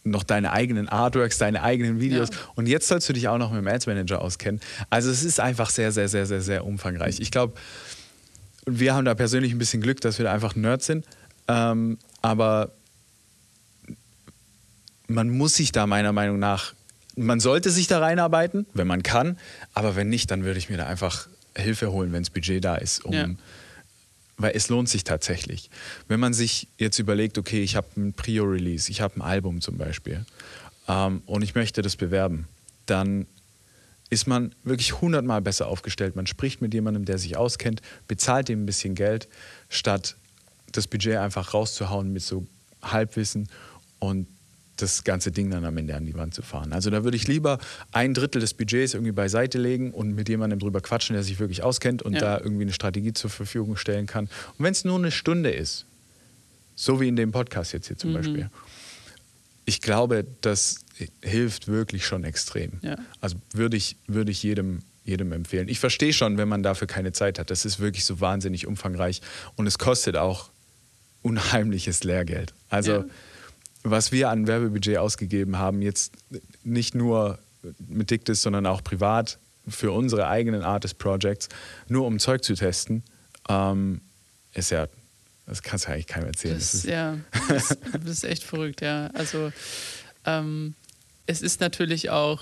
noch deine eigenen Artworks, deine eigenen Videos ja. und jetzt sollst du dich auch noch mit dem Ads Manager auskennen. Also es ist einfach sehr, sehr, sehr, sehr, sehr umfangreich. Mhm. Ich glaube, wir haben da persönlich ein bisschen Glück, dass wir da einfach Nerds sind, ähm, aber man muss sich da meiner Meinung nach Man sollte sich da reinarbeiten, wenn man kann, aber wenn nicht, dann würde ich mir da einfach Hilfe holen, wenn das Budget da ist, um, ja. weil es lohnt sich tatsächlich. Wenn man sich jetzt überlegt, okay, ich habe ein Pre-Release, ich habe ein Album zum Beispiel ähm, und ich möchte das bewerben, dann ist man wirklich hundertmal besser aufgestellt. Man spricht mit jemandem, der sich auskennt, bezahlt ihm ein bisschen Geld, statt das Budget einfach rauszuhauen mit so Halbwissen und das ganze Ding dann am Ende an die Wand zu fahren. Also da würde ich lieber ein Drittel des Budgets irgendwie beiseite legen und mit jemandem drüber quatschen, der sich wirklich auskennt und ja. da irgendwie eine Strategie zur Verfügung stellen kann. Und wenn es nur eine Stunde ist, so wie in dem Podcast jetzt hier zum mhm. Beispiel, ich glaube, das hilft wirklich schon extrem. Ja. Also würde ich, würde ich jedem, jedem empfehlen. Ich verstehe schon, wenn man dafür keine Zeit hat. Das ist wirklich so wahnsinnig umfangreich und es kostet auch unheimliches Lehrgeld. Also ja. was wir an Werbebudget ausgegeben haben, jetzt nicht nur mit Digdis, sondern auch privat für unsere eigenen Artist-Projects, nur um Zeug zu testen, ähm, ist ja, das kannst du eigentlich keinem erzählen. Das, das ist, ja, das, das ist echt verrückt, ja. Also ähm, es ist natürlich auch,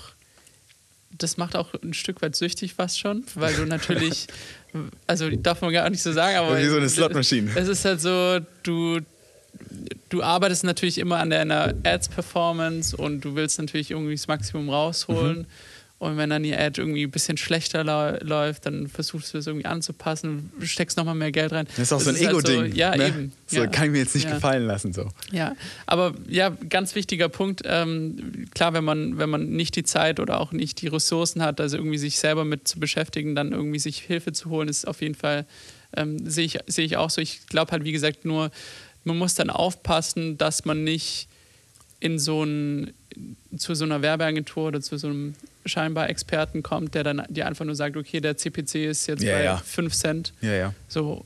das macht auch ein Stück weit süchtig fast schon, weil du natürlich, also darf man gar nicht so sagen, aber... Wie so eine Slot-Maschine. Es ist halt so, du... Du arbeitest natürlich immer an deiner Ads-Performance und du willst natürlich irgendwie das Maximum rausholen. Mhm. Und wenn dann die Ad irgendwie ein bisschen schlechter lau- läuft, dann versuchst du es irgendwie anzupassen, steckst nochmal mehr Geld rein. Das ist auch das so ein ist Ego-Ding. Halt so, ja, ne? Eben. So, ja. Kann ich mir jetzt nicht ja. gefallen lassen. So. Ja, aber ja, ganz wichtiger Punkt. Ähm, klar, wenn man, wenn man nicht die Zeit oder auch nicht die Ressourcen hat, also irgendwie sich selber mit zu beschäftigen, dann irgendwie sich Hilfe zu holen, ist auf jeden Fall, ähm, sehe ich, sehe ich auch so. Ich glaube halt, wie gesagt, nur... Man muss dann aufpassen, dass man nicht in so ein, zu so einer Werbeagentur oder zu so einem scheinbar Experten kommt, der dann dir einfach nur sagt, okay, der C P C ist jetzt ja, bei ja. fünf Cent. Ja, ja. So,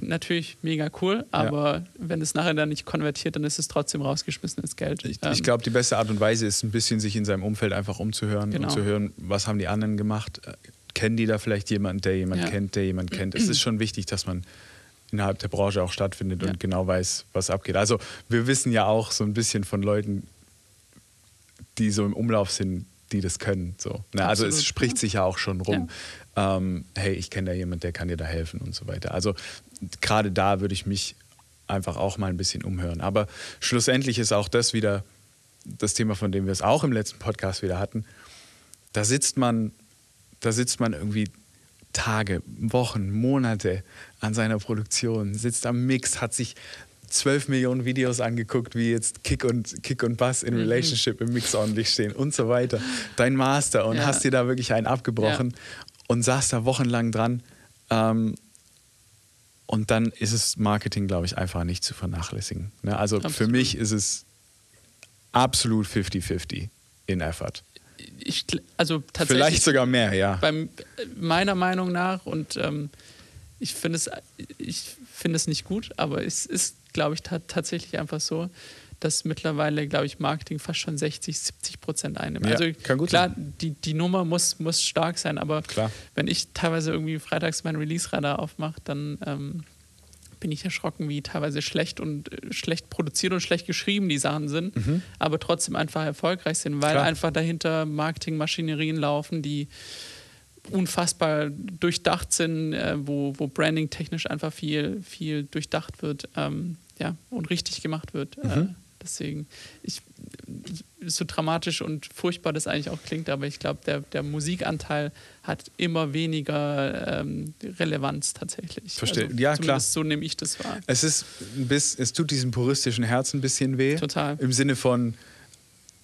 natürlich mega cool, aber ja. wenn es nachher dann nicht konvertiert, dann ist es trotzdem rausgeschmissenes Geld. Ich, ähm, ich glaube, die beste Art und Weise ist ein bisschen, sich in seinem Umfeld einfach umzuhören genau. und zu hören, was haben die anderen gemacht? Kennen die da vielleicht jemanden, der jemand ja. kennt, der jemand kennt? Es ist schon wichtig, dass man innerhalb der Branche auch stattfindet ja. und genau weiß, was abgeht. Also wir wissen ja auch so ein bisschen von Leuten, die so im Umlauf sind, die das können. So. Na, also es spricht sich ja auch schon rum. Ja. Ähm, hey, ich kenne da jemanden, der kann dir da helfen und so weiter. Also gerade da würde ich mich einfach auch mal ein bisschen umhören. Aber schlussendlich ist auch das wieder das Thema, von dem wir es auch im letzten Podcast wieder hatten. Da sitzt man, da sitzt man irgendwie Tage, Wochen, Monate an seiner Produktion, sitzt am Mix, hat sich zwölf Millionen Videos angeguckt, wie jetzt Kick und, Kick und Bass in mhm. Relationship im Mix ordentlich stehen und so weiter. Dein Master und ja. hast dir da wirklich einen abgebrochen ja. und saß da wochenlang dran. Ähm, und dann ist es Marketing, glaube ich, einfach nicht zu vernachlässigen. Ne? Also absolut. Für mich ist es absolut fifty-fifty in Effort. Ich, also tatsächlich vielleicht sogar mehr, ja. Bei meiner Meinung nach und ähm, ich finde es, ich finde es nicht gut, aber es ist, glaube ich, ta- tatsächlich einfach so, dass mittlerweile, glaube ich, Marketing fast schon sechzig, siebzig Prozent einnimmt. Ja, also kann gut klar, sein. Die, die Nummer muss, muss stark sein, aber klar. Wenn ich teilweise irgendwie freitags mein Release-Radar aufmache, dann ähm, bin ich erschrocken, wie teilweise schlecht und äh, schlecht produziert und schlecht geschrieben die Sachen sind, mhm. aber trotzdem einfach erfolgreich sind, weil klar. einfach dahinter Marketingmaschinerien laufen, die unfassbar durchdacht sind, äh, wo, wo Branding technisch einfach viel, viel durchdacht wird ähm, ja, und richtig gemacht wird. Mhm. Äh, deswegen, ich, so dramatisch und furchtbar das eigentlich auch klingt, aber ich glaube, der, der Musikanteil hat immer weniger ähm, Relevanz tatsächlich. Verstehe, also, ja klar. So nehme ich das wahr. Es ist ein bisschen, es tut diesem puristischen Herz ein bisschen weh. Total. Im Sinne von,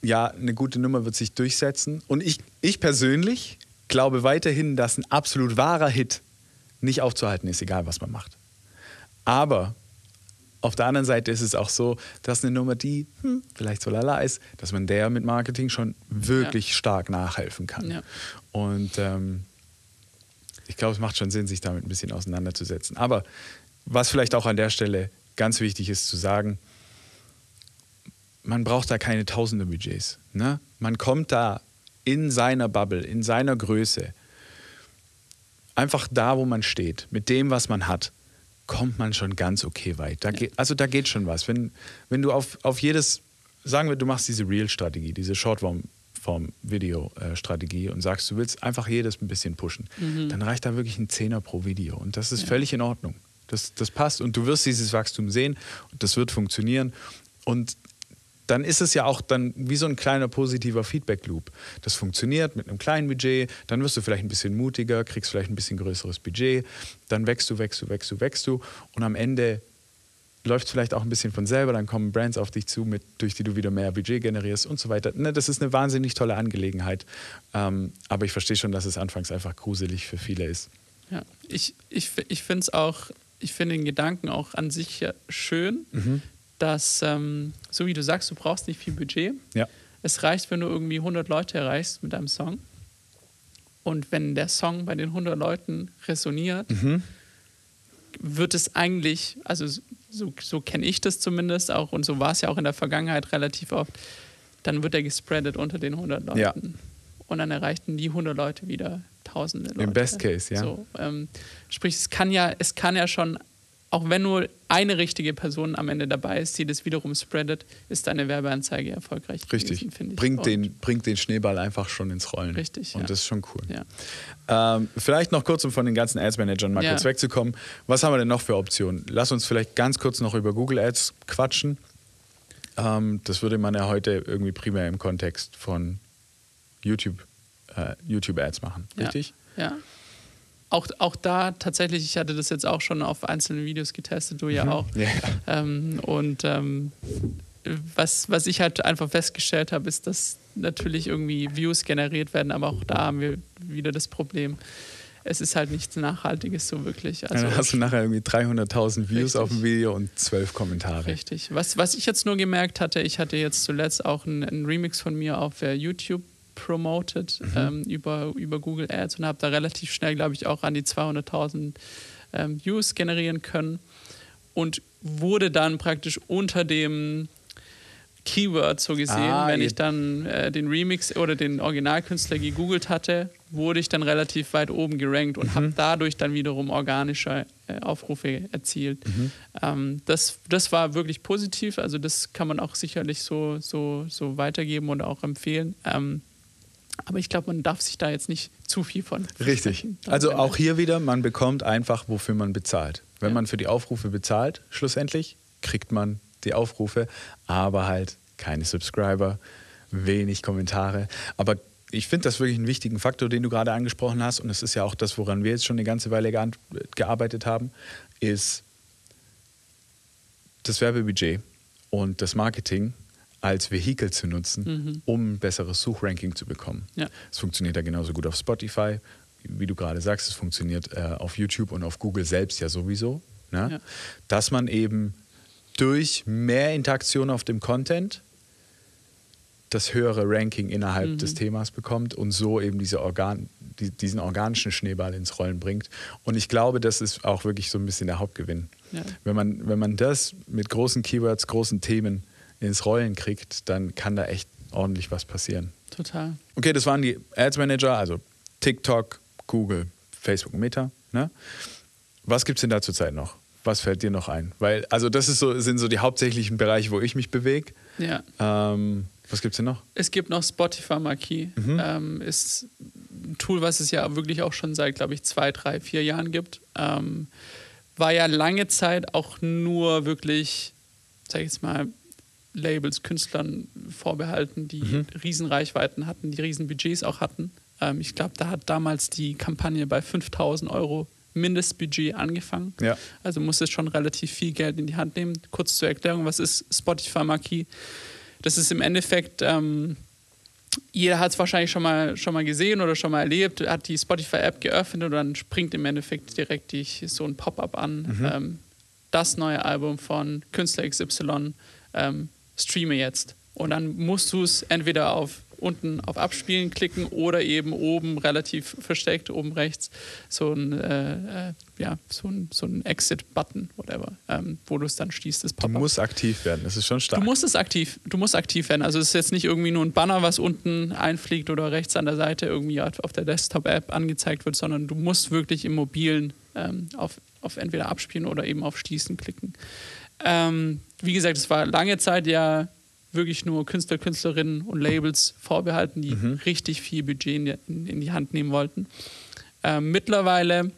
ja, eine gute Nummer wird sich durchsetzen. Und ich, ich persönlich glaube weiterhin, dass ein absolut wahrer Hit nicht aufzuhalten ist, egal was man macht. Aber auf der anderen Seite ist es auch so, dass eine Nummer, die hm, vielleicht so lala ist, dass man der mit Marketing schon wirklich ja. stark nachhelfen kann. Ja. Und ähm, ich glaube, es macht schon Sinn, sich damit ein bisschen auseinanderzusetzen. Aber was vielleicht auch an der Stelle ganz wichtig ist zu sagen, man braucht da keine tausende Budgets. Ne? Man kommt da in seiner Bubble, in seiner Größe, einfach da, wo man steht, mit dem, was man hat, kommt man schon ganz okay weit. Da ja. geht, also da geht schon was. Wenn, wenn du auf, auf jedes, sagen wir, du machst diese Reel-Strategie, diese Short-Form-Video-Strategie und sagst, du willst einfach jedes ein bisschen pushen, mhm. dann reicht da wirklich ein Zehner pro Video. Und das ist ja. völlig in Ordnung. Das, das passt. Und du wirst dieses Wachstum sehen und das wird funktionieren. Und dann ist es ja auch dann wie so ein kleiner positiver Feedback-Loop. Das funktioniert mit einem kleinen Budget, dann wirst du vielleicht ein bisschen mutiger, kriegst vielleicht ein bisschen größeres Budget, dann wächst du, wächst du, wächst du, wächst du und am Ende läuft es vielleicht auch ein bisschen von selber, dann kommen Brands auf dich zu, mit, durch die du wieder mehr Budget generierst und so weiter. Ne, das ist eine wahnsinnig tolle Angelegenheit, ähm, aber ich verstehe schon, dass es anfangs einfach gruselig für viele ist. Ja, ich, ich, ich finde es auch, ich finde den Gedanken auch an sich ja schön, mhm. dass, ähm, so wie du sagst, du brauchst nicht viel Budget. Ja. Es reicht, wenn du irgendwie hundert Leute erreichst mit einem Song. Und wenn der Song bei den hundert Leuten resoniert, mhm. wird es eigentlich, also so, so kenne ich das zumindest auch und so war es ja auch in der Vergangenheit relativ oft, dann wird er gespreadet unter den hundert Leuten. Ja. Und dann erreichten die hundert Leute wieder tausende Leute. Im Best Case, ja. So, ähm, sprich, es kann ja, es kann ja schon auch wenn nur eine richtige Person am Ende dabei ist, die das wiederum spreadet, ist deine Werbeanzeige erfolgreich. Richtig. Gewesen, bringt, den, bringt den Schneeball einfach schon ins Rollen. Richtig. Und ja. Das ist schon cool. Ja. Ähm, vielleicht noch kurz, um von den ganzen Ads-Managern mal ja. kurz wegzukommen. Was haben wir denn noch für Optionen? Lass uns vielleicht ganz kurz noch über Google Ads quatschen. Ähm, das würde man ja heute irgendwie primär im Kontext von YouTube, äh, YouTube Ads machen. Richtig? Ja. ja. Auch, auch da tatsächlich, ich hatte das jetzt auch schon auf einzelnen Videos getestet, du ja auch. Ja. Ähm, und ähm, was, was ich halt einfach festgestellt habe, ist, dass natürlich irgendwie Views generiert werden, aber auch da haben wir wieder das Problem, es ist halt nichts Nachhaltiges so wirklich. Also, dann hast du nachher irgendwie dreihunderttausend Views richtig. Auf dem Video und zwölf Kommentare. Richtig. Was, was ich jetzt nur gemerkt hatte, ich hatte jetzt zuletzt auch einen, einen Remix von mir auf äh, YouTube promoted mhm. ähm, über, über Google Ads und habe da relativ schnell, glaube ich, auch an die zweihunderttausend ähm, Views generieren können und wurde dann praktisch unter dem Keyword so gesehen, ah, wenn ich dann äh, den Remix oder den Originalkünstler gegoogelt hatte, wurde ich dann relativ weit oben gerankt und mhm. habe dadurch dann wiederum organische äh, Aufrufe erzielt. Mhm. Ähm, das, das war wirklich positiv, also das kann man auch sicherlich so, so, so weitergeben und auch empfehlen. Ähm, Aber ich glaube, man darf sich da jetzt nicht zu viel von. Richtig. Also auch hier wieder, man bekommt einfach, wofür man bezahlt. Wenn ja. man für die Aufrufe bezahlt, schlussendlich kriegt man die Aufrufe, aber halt keine Subscriber, wenig Kommentare. Aber ich finde das wirklich einen wichtigen Faktor, den du gerade angesprochen hast. Und es ist ja auch das, woran wir jetzt schon eine ganze Weile gear- gearbeitet haben, ist das Werbebudget und das Marketing als Vehikel zu nutzen, mhm. um ein besseres Suchranking zu bekommen. Ja. Es funktioniert ja genauso gut auf Spotify, wie du gerade sagst, es funktioniert äh, auf YouTube und auf Google selbst ja sowieso. Ne? Ja. Dass man eben durch mehr Interaktion auf dem Content das höhere Ranking innerhalb mhm. des Themas bekommt und so eben diese Organ, die, diesen organischen Schneeball ins Rollen bringt. Und ich glaube, das ist auch wirklich so ein bisschen der Hauptgewinn. Ja. Wenn man, wenn man das mit großen Keywords, großen Themen ins Rollen kriegt, dann kann da echt ordentlich was passieren. Total. Okay, das waren die Ads Manager, also TikTok, Google, Facebook und Meta. Ne? Was gibt es denn da zurzeit noch? Was fällt dir noch ein? Weil, also das ist so, sind so die hauptsächlichen Bereiche, wo ich mich bewege. Ja. Ähm, was gibt es denn noch? Es gibt noch Spotify Marquee. Mhm. Ähm, ist ein Tool, was es ja wirklich auch schon seit, glaube ich, zwei, drei, vier Jahren gibt. Ähm, war ja lange Zeit auch nur wirklich, sag ich jetzt mal, Labels, Künstlern vorbehalten, die mhm. riesen Reichweiten hatten, die riesen Budgets auch hatten. Ähm, ich glaube, da hat damals die Kampagne bei fünftausend Euro Mindestbudget angefangen. Ja. Also musste schon relativ viel Geld in die Hand nehmen. Kurz zur Erklärung, was ist Spotify Marquee? Das ist im Endeffekt, ähm, jeder hat es wahrscheinlich schon mal, schon mal gesehen oder schon mal erlebt, hat die Spotify-App geöffnet und dann springt im Endeffekt direkt die, so ein Pop-up an. Mhm. Ähm, das neue Album von Künstler X Y ähm, streame jetzt. Und dann musst du es entweder auf unten auf Abspielen klicken oder eben oben relativ versteckt, oben rechts, so ein, äh, ja, so ein, so ein Exit-Button, whatever, ähm, wo du es dann schließt, das Pop-up. Du musst aktiv werden, das ist schon stark. Du musst es aktiv, du musst aktiv werden. Also es ist jetzt nicht irgendwie nur ein Banner, was unten einfliegt oder rechts an der Seite irgendwie auf der Desktop-App angezeigt wird, sondern du musst wirklich im Mobilen ähm, auf, auf entweder Abspielen oder eben auf Schließen klicken. Ähm, wie gesagt, es war lange Zeit ja wirklich nur Künstler, Künstlerinnen und Labels vorbehalten, die mhm. richtig viel Budget in die, in, in die Hand nehmen wollten. Ähm, mittlerweile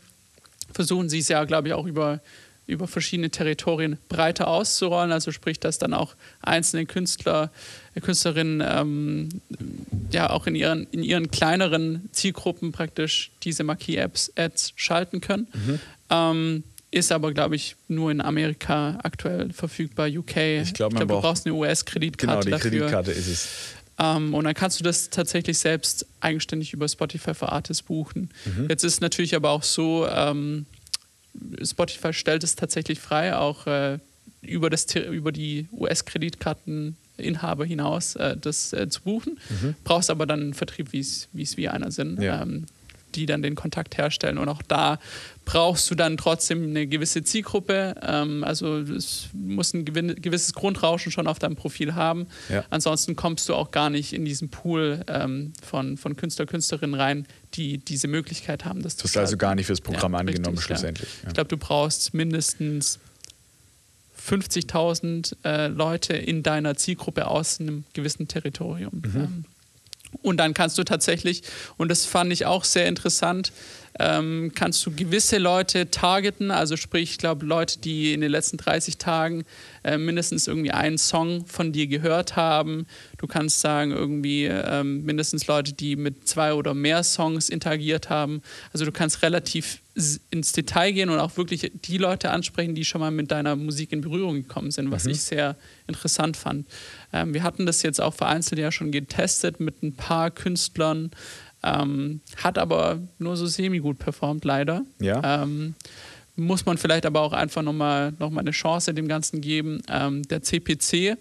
versuchen sie es ja, glaube ich, auch über, über verschiedene Territorien breiter auszurollen. Also sprich, dass dann auch einzelne Künstler, Künstlerinnen ähm, ja auch in ihren, in ihren kleineren Zielgruppen praktisch diese Marquee-Apps-Ads schalten können. Mhm. Ähm, Ist aber, glaube ich, nur in Amerika aktuell verfügbar, U K. Ich glaube, glaub, du brauchst eine U S-Kreditkarte dafür. Genau, die Kreditkarte ist es. Ähm, und dann kannst du das tatsächlich selbst eigenständig über Spotify for Artists buchen. Mhm. Jetzt ist natürlich aber auch so, ähm, Spotify stellt es tatsächlich frei, auch äh, über, das, über die U S-Kreditkarteninhaber hinaus äh, das äh, zu buchen. Mhm. Brauchst aber dann einen Vertrieb, wie es wir einer sind. Ja. Ähm, die dann den Kontakt herstellen. Und auch da brauchst du dann trotzdem eine gewisse Zielgruppe. Ähm, also es muss ein gewisses Grundrauschen schon auf deinem Profil haben. Ja. Ansonsten kommst du auch gar nicht in diesen Pool ähm, von, von Künstler, Künstlerinnen rein, die diese Möglichkeit haben. Das, das ist also gar nicht fürs Programm ja, angenommen, richtig, schlussendlich. Ja. Ja. Ich glaube, du brauchst mindestens fünfzigtausend äh, Leute in deiner Zielgruppe aus einem gewissen Territorium. Mhm. Ähm, und dann kannst du tatsächlich, und das fand ich auch sehr interessant, ähm, kannst du gewisse Leute targeten, also sprich, ich glaube, Leute, die in den letzten dreißig Tagen äh, mindestens irgendwie einen Song von dir gehört haben. Du kannst sagen, irgendwie ähm, mindestens Leute, die mit zwei oder mehr Songs interagiert haben. Also du kannst relativ ins Detail gehen und auch wirklich die Leute ansprechen, die schon mal mit deiner Musik in Berührung gekommen sind, was mhm. ich sehr interessant fand. Ähm, wir hatten das jetzt auch vereinzelt ja schon getestet mit ein paar Künstlern, Ähm, hat aber nur so semi-gut performt, leider. Ja. Ähm, muss man vielleicht aber auch einfach nochmal noch mal eine Chance dem Ganzen geben. Ähm, der C P C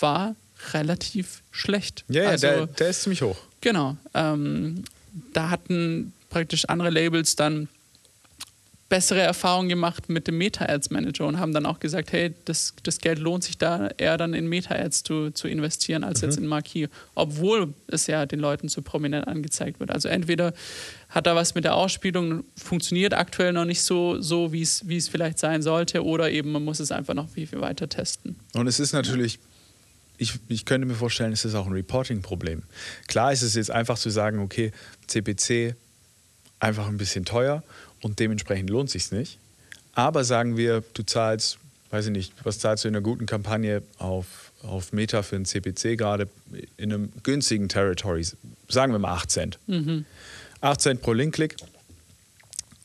war relativ schlecht. Ja, ja, also, der, der ist ziemlich hoch. Genau. Ähm, da hatten praktisch andere Labels dann bessere Erfahrungen gemacht mit dem Meta-Ads-Manager und haben dann auch gesagt, hey, das, das Geld lohnt sich da eher dann in Meta-Ads zu, zu investieren als mhm. jetzt in Marquee, obwohl es ja den Leuten so prominent angezeigt wird. Also entweder hat da was mit der Ausspielung, funktioniert aktuell noch nicht so, so wie es wie es vielleicht sein sollte, oder eben man muss es einfach noch viel, viel weiter testen. Und es ist natürlich, ich, ich könnte mir vorstellen, es ist auch ein Reporting-Problem. Klar ist es jetzt einfach zu sagen, okay, C P C einfach ein bisschen teuer, und dementsprechend lohnt es sich nicht. Aber sagen wir, du zahlst, weiß ich nicht, was zahlst du in einer guten Kampagne auf, auf Meta für ein C P C gerade in einem günstigen Territory? Sagen wir mal acht Cent. Mhm. acht Cent pro Linkklick,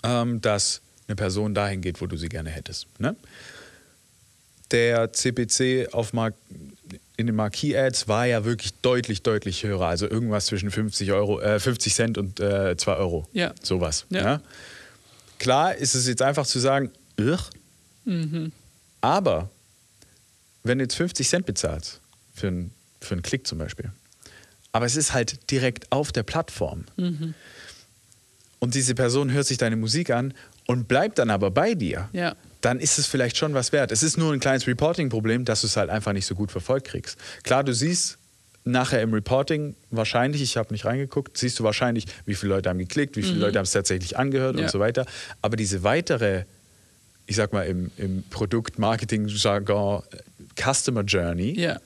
ähm, dass eine Person dahin geht, wo du sie gerne hättest. Ne? Der C P C auf Mark, in den Marquee-Ads war ja wirklich deutlich, deutlich höher. Also irgendwas zwischen fünfzig Euro, äh, fünfzig Cent und äh, zwei Euro. Ja. Sowas. Ja. Ja? Klar ist es jetzt einfach zu sagen, mhm. aber wenn du jetzt fünfzig Cent bezahlst, für einen, für einen Klick zum Beispiel, aber es ist halt direkt auf der Plattform mhm. und diese Person hört sich deine Musik an und bleibt dann aber bei dir, ja. dann ist es vielleicht schon was wert. Es ist nur ein kleines Reporting-Problem, dass du es halt einfach nicht so gut verfolgt kriegst. Klar, du siehst nachher im Reporting wahrscheinlich, ich habe nicht reingeguckt, siehst du wahrscheinlich, wie viele Leute haben geklickt, wie viele mhm. Leute haben es tatsächlich angehört ja. und so weiter. Aber diese weitere, ich sag mal im, im Produkt-Marketing-Jargon Customer Journey, ja.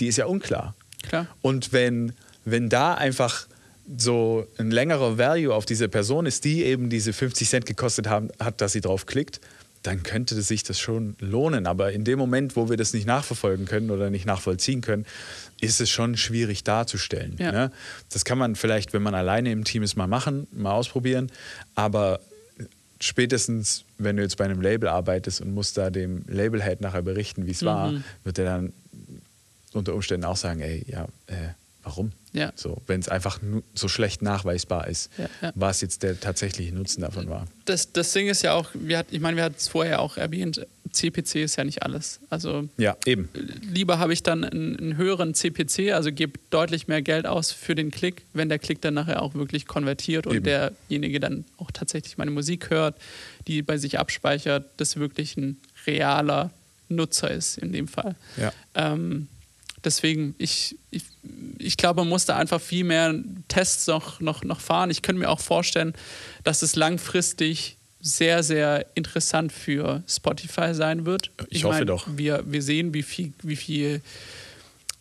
die ist ja unklar. Klar. Und wenn, wenn da einfach so ein längerer Value auf diese Person ist, die eben diese fünfzig Cent gekostet haben, hat, dass sie drauf klickt, dann könnte sich das schon lohnen. Aber in dem Moment, wo wir das nicht nachverfolgen können oder nicht nachvollziehen können, ist es schon schwierig darzustellen. Ja. Ne? Das kann man vielleicht, wenn man alleine im Team ist, mal machen, mal ausprobieren. Aber spätestens, wenn du jetzt bei einem Label arbeitest und musst da dem Labelhead nachher berichten, wie es mhm. war, wird er dann unter Umständen auch sagen, ey, ja, äh, warum? Ja. So, wenn es einfach so schlecht nachweisbar ist, ja, ja. was jetzt der tatsächliche Nutzen davon war. Das, das Ding ist ja auch, wir hat, ich meine, wir hatten es vorher auch erwähnt, C P C ist ja nicht alles. Also ja, eben. Lieber habe ich dann einen, einen höheren C P C, also gebe deutlich mehr Geld aus für den Klick, wenn der Klick dann nachher auch wirklich konvertiert und eben. derjenige dann auch tatsächlich meine Musik hört, die bei sich abspeichert, das wirklich ein realer Nutzer ist in dem Fall. Ja. Ähm, Deswegen, ich, ich, ich glaube, man muss da einfach viel mehr Tests noch, noch, noch fahren. Ich könnte mir auch vorstellen, dass es langfristig sehr, sehr interessant für Spotify sein wird. Ich, ich hoffe mein, doch. Wir, wir sehen, wie viel, wie viel,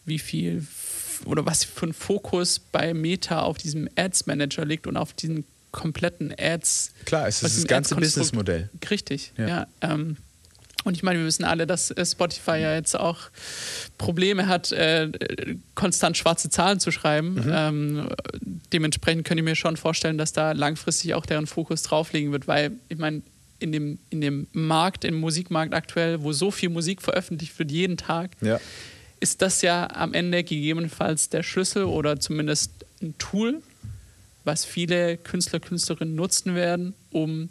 wie viel oder was für ein Fokus bei Meta auf diesem Ads-Manager liegt und auf diesen kompletten Ads. Klar, es ist das ganze Businessmodell. Richtig, ja. ja ähm, Und ich meine, wir wissen alle, dass Spotify ja jetzt auch Probleme hat, äh, konstant schwarze Zahlen zu schreiben. Mhm. Ähm, dementsprechend könnte ich mir schon vorstellen, dass da langfristig auch deren Fokus drauf liegen wird, weil ich meine, in dem, in dem Markt, im Musikmarkt aktuell, wo so viel Musik veröffentlicht wird, jeden Tag, ja. ist das ja am Ende gegebenenfalls der Schlüssel oder zumindest ein Tool, was viele Künstler, Künstlerinnen nutzen werden, um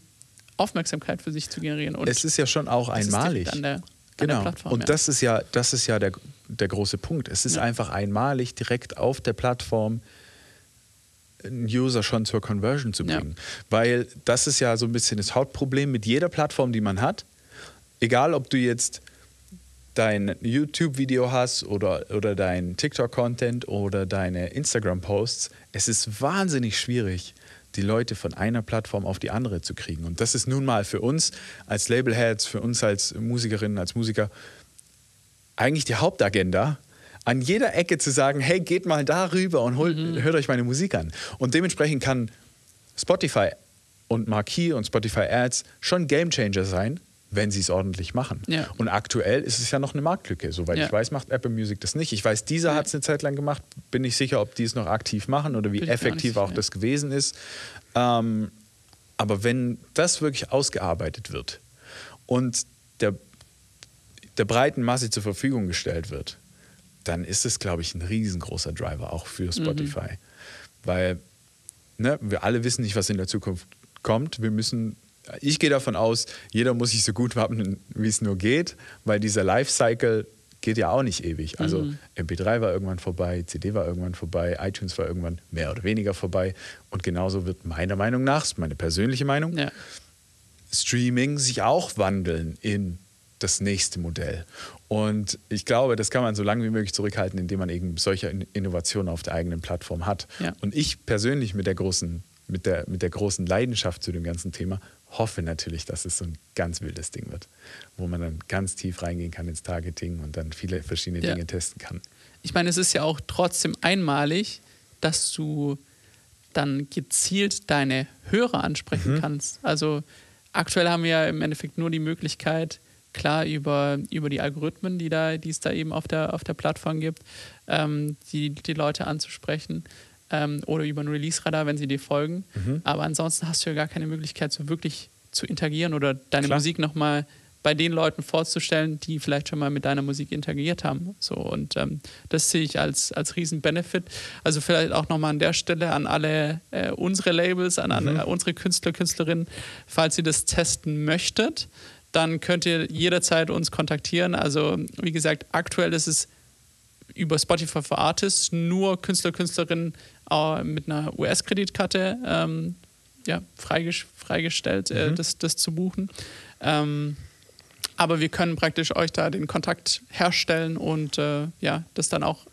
Aufmerksamkeit für sich zu generieren. Und es ist ja schon auch einmalig. An der, an genau. der Plattform, und das ja. ist ja, das ist ja der, der große Punkt. Es ist ja. einfach einmalig direkt auf der Plattform einen User schon zur Conversion zu bringen. Ja. Weil das ist ja so ein bisschen das Hauptproblem mit jeder Plattform, die man hat. Egal, ob du jetzt dein YouTube-Video hast oder, oder dein TikTok-Content oder deine Instagram-Posts, es ist wahnsinnig schwierig, die Leute von einer Plattform auf die andere zu kriegen. Und das ist nun mal für uns als Labelheads, für uns als Musikerinnen, als Musiker eigentlich die Hauptagenda, an jeder Ecke zu sagen, hey, geht mal da rüber und holt, mhm. hört euch meine Musik an. Und dementsprechend kann Spotify und Marquee und Spotify Ads schon Gamechanger sein, wenn sie es ordentlich machen. Ja. Und aktuell ist es ja noch eine Marktlücke. Soweit ja. ich weiß, macht Apple Music das nicht. Ich weiß, dieser ja. hat es eine Zeit lang gemacht. Bin nicht sicher, ob die es noch aktiv machen oder wie Bin effektiv auch, auch das gewesen ist. Ähm, aber wenn das wirklich ausgearbeitet wird und der, der breiten Masse zur Verfügung gestellt wird, dann ist es, glaube ich, ein riesengroßer Driver auch für Spotify. Mhm. Weil ne, wir alle wissen nicht, was in der Zukunft kommt. Wir müssen... Ich gehe davon aus, jeder muss sich so gut wappnen, wie es nur geht, weil dieser Lifecycle geht ja auch nicht ewig. Also mhm. M P drei war irgendwann vorbei, C D war irgendwann vorbei, iTunes war irgendwann mehr oder weniger vorbei. Und genauso wird meiner Meinung nach, das ist meine persönliche Meinung, ja. Streaming sich auch wandeln in das nächste Modell. Und ich glaube, das kann man so lange wie möglich zurückhalten, indem man eben solche Innovationen auf der eigenen Plattform hat. Ja. Und ich persönlich mit der großen, mit der, mit der großen Leidenschaft zu dem ganzen Thema hoffe natürlich, dass es so ein ganz wildes Ding wird, wo man dann ganz tief reingehen kann ins Targeting und dann viele verschiedene ja. Dinge testen kann. Ich meine, es ist ja auch trotzdem einmalig, dass du dann gezielt deine Hörer ansprechen mhm. kannst. Also aktuell haben wir ja im Endeffekt nur die Möglichkeit, klar über, über die Algorithmen, die da, die es da eben auf der, auf der Plattform gibt, ähm, die, die Leute anzusprechen. Ähm, oder über ein Release-Radar, wenn sie dir folgen. Mhm. Aber ansonsten hast du ja gar keine Möglichkeit, so wirklich zu interagieren oder deine Klar. Musik nochmal bei den Leuten vorzustellen, die vielleicht schon mal mit deiner Musik interagiert haben. So, und ähm, das sehe ich als, als Riesen-Benefit. Also vielleicht auch nochmal an der Stelle an alle äh, unsere Labels, an, mhm. an unsere Künstler, Künstlerinnen, falls ihr das testen möchtet, dann könnt ihr jederzeit uns kontaktieren. Also wie gesagt, aktuell ist es über Spotify for Artists nur Künstler, Künstlerinnen mit einer U S-Kreditkarte ähm, ja, freigest- freigestellt, mhm. äh, das, das zu buchen. Ähm, aber wir können praktisch euch da den Kontakt herstellen und äh, ja, das dann auch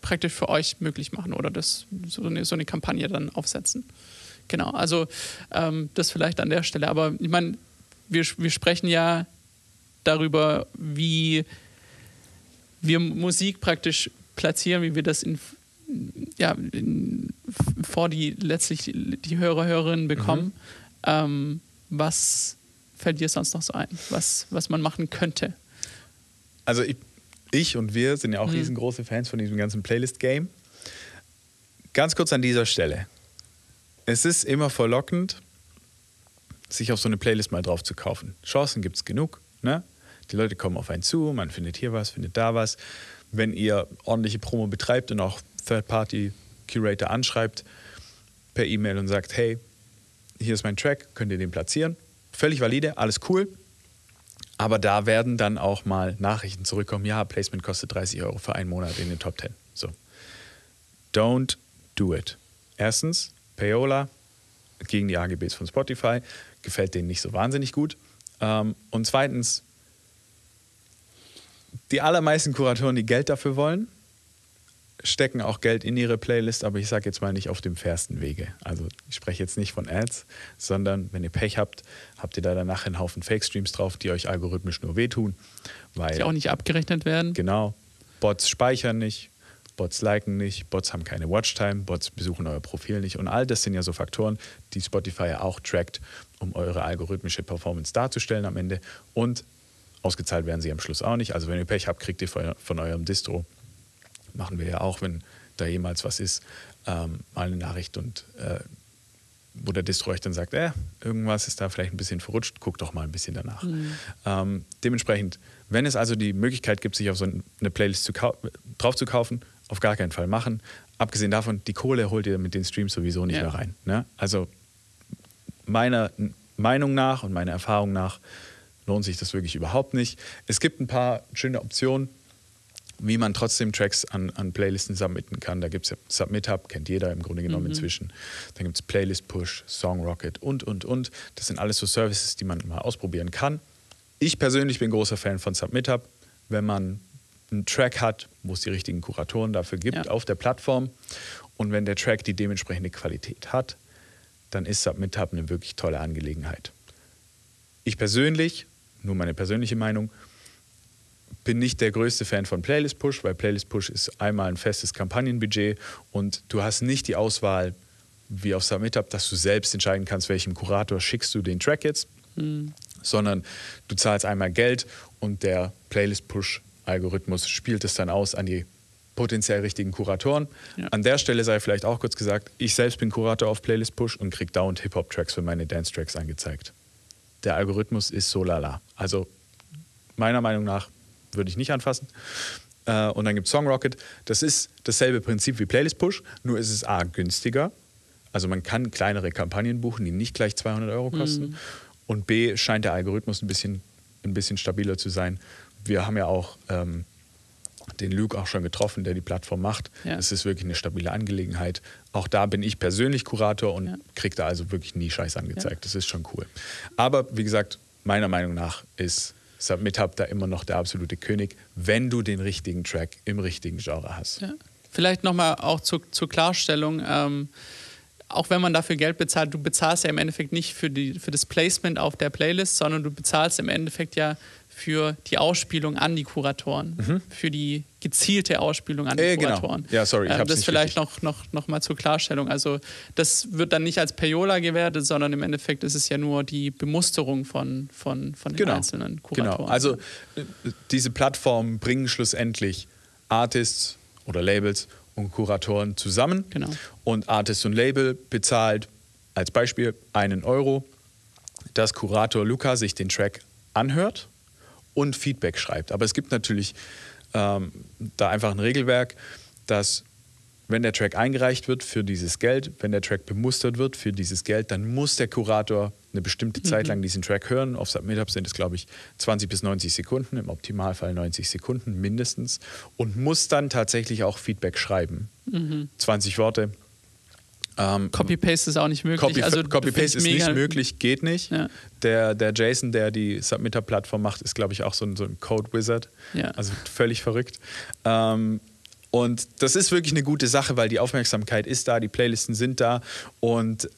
praktisch für euch möglich machen oder das, so, eine, so eine Kampagne dann aufsetzen. Genau, also ähm, das vielleicht an der Stelle. Aber ich meine, wir, wir sprechen ja darüber, wie wir Musik praktisch platzieren, wie wir das in ja, in, vor die letztlich die, die Hörer, Hörerinnen bekommen. Mhm. Ähm, was fällt dir sonst noch so ein? Was, was man machen könnte? Also ich, ich und wir sind ja auch mhm. riesengroße Fans von diesem ganzen Playlist-Game. Ganz kurz an dieser Stelle. Es ist immer verlockend, sich auf so eine Playlist mal drauf zu kaufen. Chancen gibt es genug. Ne? Die Leute kommen auf einen zu, man findet hier was, findet da was. Wenn ihr ordentliche Promo betreibt und auch Third-Party-Curator anschreibt per E-Mail und sagt, hey, hier ist mein Track, könnt ihr den platzieren? Völlig valide, alles cool. Aber da werden dann auch mal Nachrichten zurückkommen, ja, Placement kostet dreißig Euro für einen Monat in den Top zehn. So. Don't do it. Erstens, Payola gegen die A G Bs von Spotify, gefällt denen nicht so wahnsinnig gut. Und zweitens, die allermeisten Kuratoren, die Geld dafür wollen, stecken auch Geld in ihre Playlist, aber ich sage jetzt mal nicht auf dem fairsten Wege. Also ich spreche jetzt nicht von Ads, sondern wenn ihr Pech habt, habt ihr da danach einen Haufen Fake-Streams drauf, die euch algorithmisch nur wehtun. Weil die auch nicht abgerechnet werden. Genau. Bots speichern nicht, Bots liken nicht, Bots haben keine Watchtime, Bots besuchen euer Profil nicht. Und all das sind ja so Faktoren, die Spotify ja auch trackt, um eure algorithmische Performance darzustellen am Ende. Und ausgezahlt werden sie am Schluss auch nicht. Also wenn ihr Pech habt, kriegt ihr von eurem Distro, machen wir ja auch, wenn da jemals was ist, ähm, mal eine Nachricht und äh, wo der Distro euch dann sagt, äh, irgendwas ist da vielleicht ein bisschen verrutscht, guckt doch mal ein bisschen danach. Mhm. Ähm, dementsprechend, wenn es also die Möglichkeit gibt, sich auf so eine Playlist zu kau- drauf zu kaufen, auf gar keinen Fall machen. Abgesehen davon, die Kohle holt ihr mit den Streams sowieso nicht ja. mehr rein. Ne? Also meiner Meinung nach und meiner Erfahrung nach lohnt sich das wirklich überhaupt nicht. Es gibt ein paar schöne Optionen, wie man trotzdem Tracks an, an Playlisten submitten kann. Da gibt es ja SubmitHub, kennt jeder im Grunde genommen mhm. inzwischen. Dann gibt es Playlist Push, Song Rocket und, und, und. Das sind alles so Services, die man mal ausprobieren kann. Ich persönlich bin großer Fan von SubmitHub. Wenn man einen Track hat, wo es die richtigen Kuratoren dafür gibt, ja. auf der Plattform, und wenn der Track die dementsprechende Qualität hat, dann ist SubmitHub eine wirklich tolle Angelegenheit. Ich persönlich, nur meine persönliche Meinung, bin nicht der größte Fan von Playlist Push, weil Playlist Push ist einmal ein festes Kampagnenbudget und du hast nicht die Auswahl, wie auf SubmitHub, dass du selbst entscheiden kannst, welchem Kurator schickst du den Track jetzt, hm. sondern du zahlst einmal Geld und der Playlist Push-Algorithmus spielt es dann aus an die potenziell richtigen Kuratoren. Ja. An der Stelle sei vielleicht auch kurz gesagt, ich selbst bin Kurator auf Playlist Push und kriege dauernd Hip-Hop-Tracks für meine Dance-Tracks angezeigt. Der Algorithmus ist so lala. Also meiner Meinung nach würde ich nicht anfassen. Äh, und dann gibt es Song Rocket. Das ist dasselbe Prinzip wie Playlist Push, nur ist es A, günstiger. Also man kann kleinere Kampagnen buchen, die nicht gleich zweihundert Euro kosten. Mm. Und B, scheint der Algorithmus ein bisschen, ein bisschen stabiler zu sein. Wir haben ja auch ähm, den Luke auch schon getroffen, der die Plattform macht. Ja. Das ist wirklich eine stabile Angelegenheit. Auch da bin ich persönlich Kurator und ja. kriege da also wirklich nie Scheiß angezeigt. Ja. Das ist schon cool. Aber wie gesagt, meiner Meinung nach ist SubmitHub da immer noch der absolute König, wenn du den richtigen Track im richtigen Genre hast. Ja. Vielleicht nochmal auch zu, zur Klarstellung, ähm, auch wenn man dafür Geld bezahlt, du bezahlst ja im Endeffekt nicht für, die, für das Placement auf der Playlist, sondern du bezahlst im Endeffekt ja für die Ausspielung an die Kuratoren, mhm. für die gezielte Ausspielung an die äh, Kuratoren. Genau. Ja, sorry, ich ähm, hab's das nicht vielleicht noch, noch, noch mal zur Klarstellung. Also das wird dann nicht als Payola gewertet, sondern im Endeffekt ist es ja nur die Bemusterung von, von, von den genau. einzelnen Kuratoren. Genau. Also diese Plattformen bringen schlussendlich Artists oder Labels und Kuratoren zusammen. Genau. Und Artist und Label bezahlt als Beispiel einen Euro, dass Kurator Luca sich den Track anhört und Feedback schreibt. Aber es gibt natürlich ähm, da einfach ein Regelwerk, dass wenn der Track eingereicht wird für dieses Geld, wenn der Track bemustert wird für dieses Geld, dann muss der Kurator eine bestimmte mhm. Zeit lang diesen Track hören. Auf SubmitHub sind es, glaube ich, zwanzig bis neunzig Sekunden, im Optimalfall neunzig Sekunden mindestens, und muss dann tatsächlich auch Feedback schreiben. Mhm. zwanzig Worte. Ähm, Copy-Paste ist auch nicht möglich. Copy, also, Copy-Paste ist nicht möglich, geht nicht. Ja. Der, der Jason, der die Submitter-Plattform macht, ist, glaube ich, auch so ein, so ein Code-Wizard. Ja. Also völlig verrückt. Ähm, und das ist wirklich eine gute Sache, weil die Aufmerksamkeit ist da, die Playlisten sind da. Und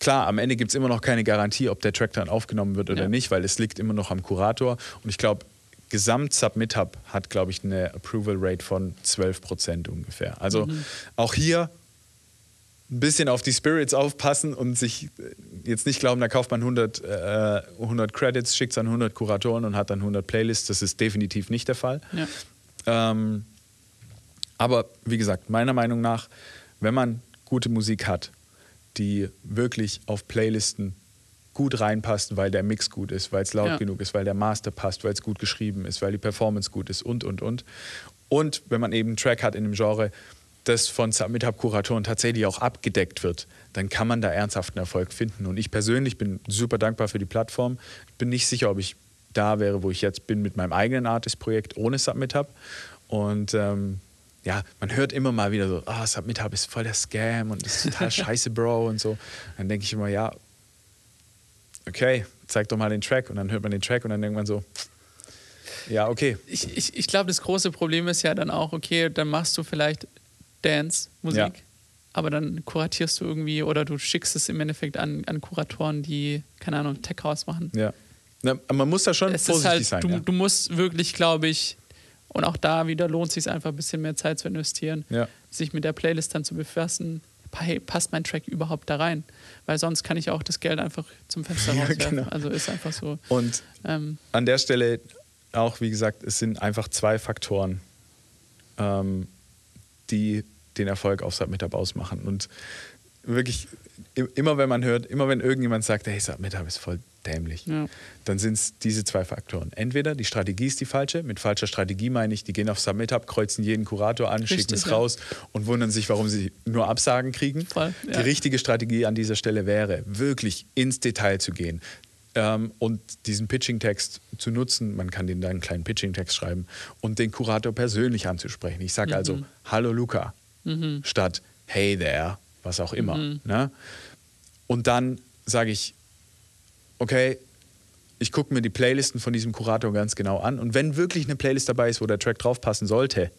klar, am Ende gibt es immer noch keine Garantie, ob der Track dann aufgenommen wird oder ja. nicht, weil es liegt immer noch am Kurator. Und ich glaube, Gesamt-Submit-Hub hat, glaube ich, eine Approval-Rate von zwölf Prozent ungefähr. Also mhm. auch hier ein bisschen auf die Spirits aufpassen und sich jetzt nicht glauben, da kauft man hundert, äh, hundert Credits, schickt es an hundert Kuratoren und hat dann hundert Playlists. Das ist definitiv nicht der Fall. Ja. Ähm, aber wie gesagt, meiner Meinung nach, wenn man gute Musik hat, die wirklich auf Playlisten gut reinpasst, weil der Mix gut ist, weil es laut ja. genug ist, weil der Master passt, weil es gut geschrieben ist, weil die Performance gut ist und, und, und. Und wenn man eben einen Track hat in dem Genre, das von SubmitHub-Kuratoren tatsächlich auch abgedeckt wird, dann kann man da ernsthaften Erfolg finden. Und ich persönlich bin super dankbar für die Plattform. Ich bin nicht sicher, ob ich da wäre, wo ich jetzt bin, mit meinem eigenen Artist-Projekt ohne SubmitHub. Und ähm, ja, man hört immer mal wieder so, ah, oh, SubmitHub ist voll der Scam und ist total scheiße, Bro und so. Dann denke ich immer, ja, okay, zeig doch mal den Track. Und dann hört man den Track und dann denkt man so, ja, okay. Ich, ich, ich glaube, das große Problem ist ja dann auch, okay, dann machst du vielleicht Dance-Musik, ja. aber dann kuratierst du irgendwie oder du schickst es im Endeffekt an, an Kuratoren, die, keine Ahnung, Tech House machen. Ja. Na, man muss da schon es vorsichtig ist halt, sein. Du, ja. du musst wirklich, glaube ich, und auch da wieder lohnt es sich einfach ein bisschen mehr Zeit zu investieren, ja. sich mit der Playlist dann zu befassen. Hey, passt mein Track überhaupt da rein? Weil sonst kann ich auch das Geld einfach zum Fenster ja, rauswerfen. Genau. Also ist einfach so. Und ähm, an der Stelle auch, wie gesagt, es sind einfach zwei Faktoren, ähm, die den Erfolg auf SubmitHub ausmachen. Und wirklich, immer wenn man hört, immer wenn irgendjemand sagt, hey, SubmitHub ist voll dämlich, ja. dann sind es diese zwei Faktoren. Entweder die Strategie ist die falsche, mit falscher Strategie meine ich, die gehen auf SubmitHub, kreuzen jeden Kurator an, richtig, schicken es ja. raus und wundern sich, warum sie nur Absagen kriegen. Voll, ja. Die richtige Strategie an dieser Stelle wäre, wirklich ins Detail zu gehen, ähm, und diesen Pitching-Text zu nutzen. Man kann denen dann einen kleinen Pitching-Text schreiben und den Kurator persönlich anzusprechen. Ich sage mhm. also, hallo Luca, mhm. statt hey there, was auch immer. Mhm. Ne? Und dann sage ich, okay, ich gucke mir die Playlisten von diesem Kurator ganz genau an. Und wenn wirklich eine Playlist dabei ist, wo der Track drauf passen sollte,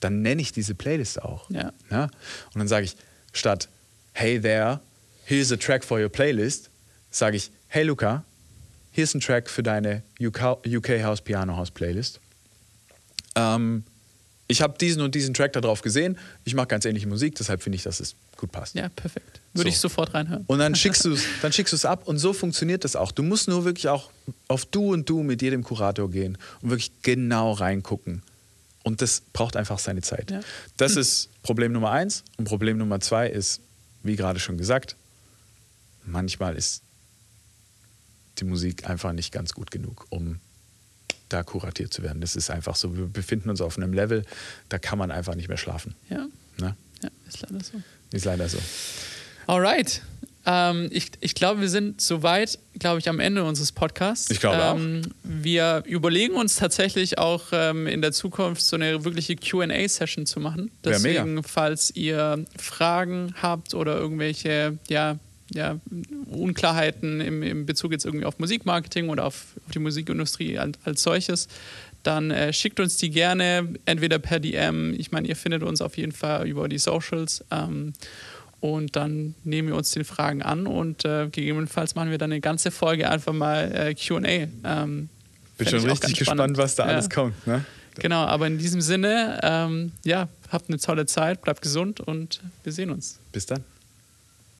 dann nenne ich diese Playlist auch. Ja. Ja? Und dann sage ich, statt hey there, here's a track for your playlist, sage ich, hey Luca, hier ist ein Track für deine U K House Piano House Playlist. Ähm, ich habe diesen und diesen Track da drauf gesehen. Ich mache ganz ähnliche Musik, deshalb finde ich, dass es gut passt. Ja, perfekt. Würde so. ich sofort reinhören. Und dann schickst du es dann schickst du es ab und so funktioniert das auch. Du musst nur wirklich auch auf Du und Du mit jedem Kurator gehen und wirklich genau reingucken. Und das braucht einfach seine Zeit. Ja. Das hm. ist Problem Nummer eins. Und Problem Nummer zwei ist, wie gerade schon gesagt, manchmal ist die Musik einfach nicht ganz gut genug, um da kuratiert zu werden. Das ist einfach so. Wir befinden uns auf einem Level, da kann man einfach nicht mehr schlafen. Ja, ne? Ja, ist leider so. Ist leider so. Alright. Ähm, ich, ich glaube, wir sind soweit, glaube ich, am Ende unseres Podcasts. Ich glaube ähm, auch. Wir überlegen uns tatsächlich auch ähm, in der Zukunft so eine wirkliche Q and A-Session zu machen. Deswegen, ja, mega. Falls ihr Fragen habt oder irgendwelche ja, ja, Unklarheiten im, im Bezug jetzt irgendwie auf Musikmarketing oder auf, auf die Musikindustrie als, als solches, dann äh, schickt uns die gerne, entweder per D M. Ich meine, ihr findet uns auf jeden Fall über die Socials. Ähm, Und dann nehmen wir uns den Fragen an und äh, gegebenenfalls machen wir dann eine ganze Folge einfach mal äh, Q and A. Ähm, Bin schon richtig gespannt, was da ja. alles kommt. Ne? Genau, aber in diesem Sinne, ähm, ja, habt eine tolle Zeit, bleibt gesund und wir sehen uns. Bis dann.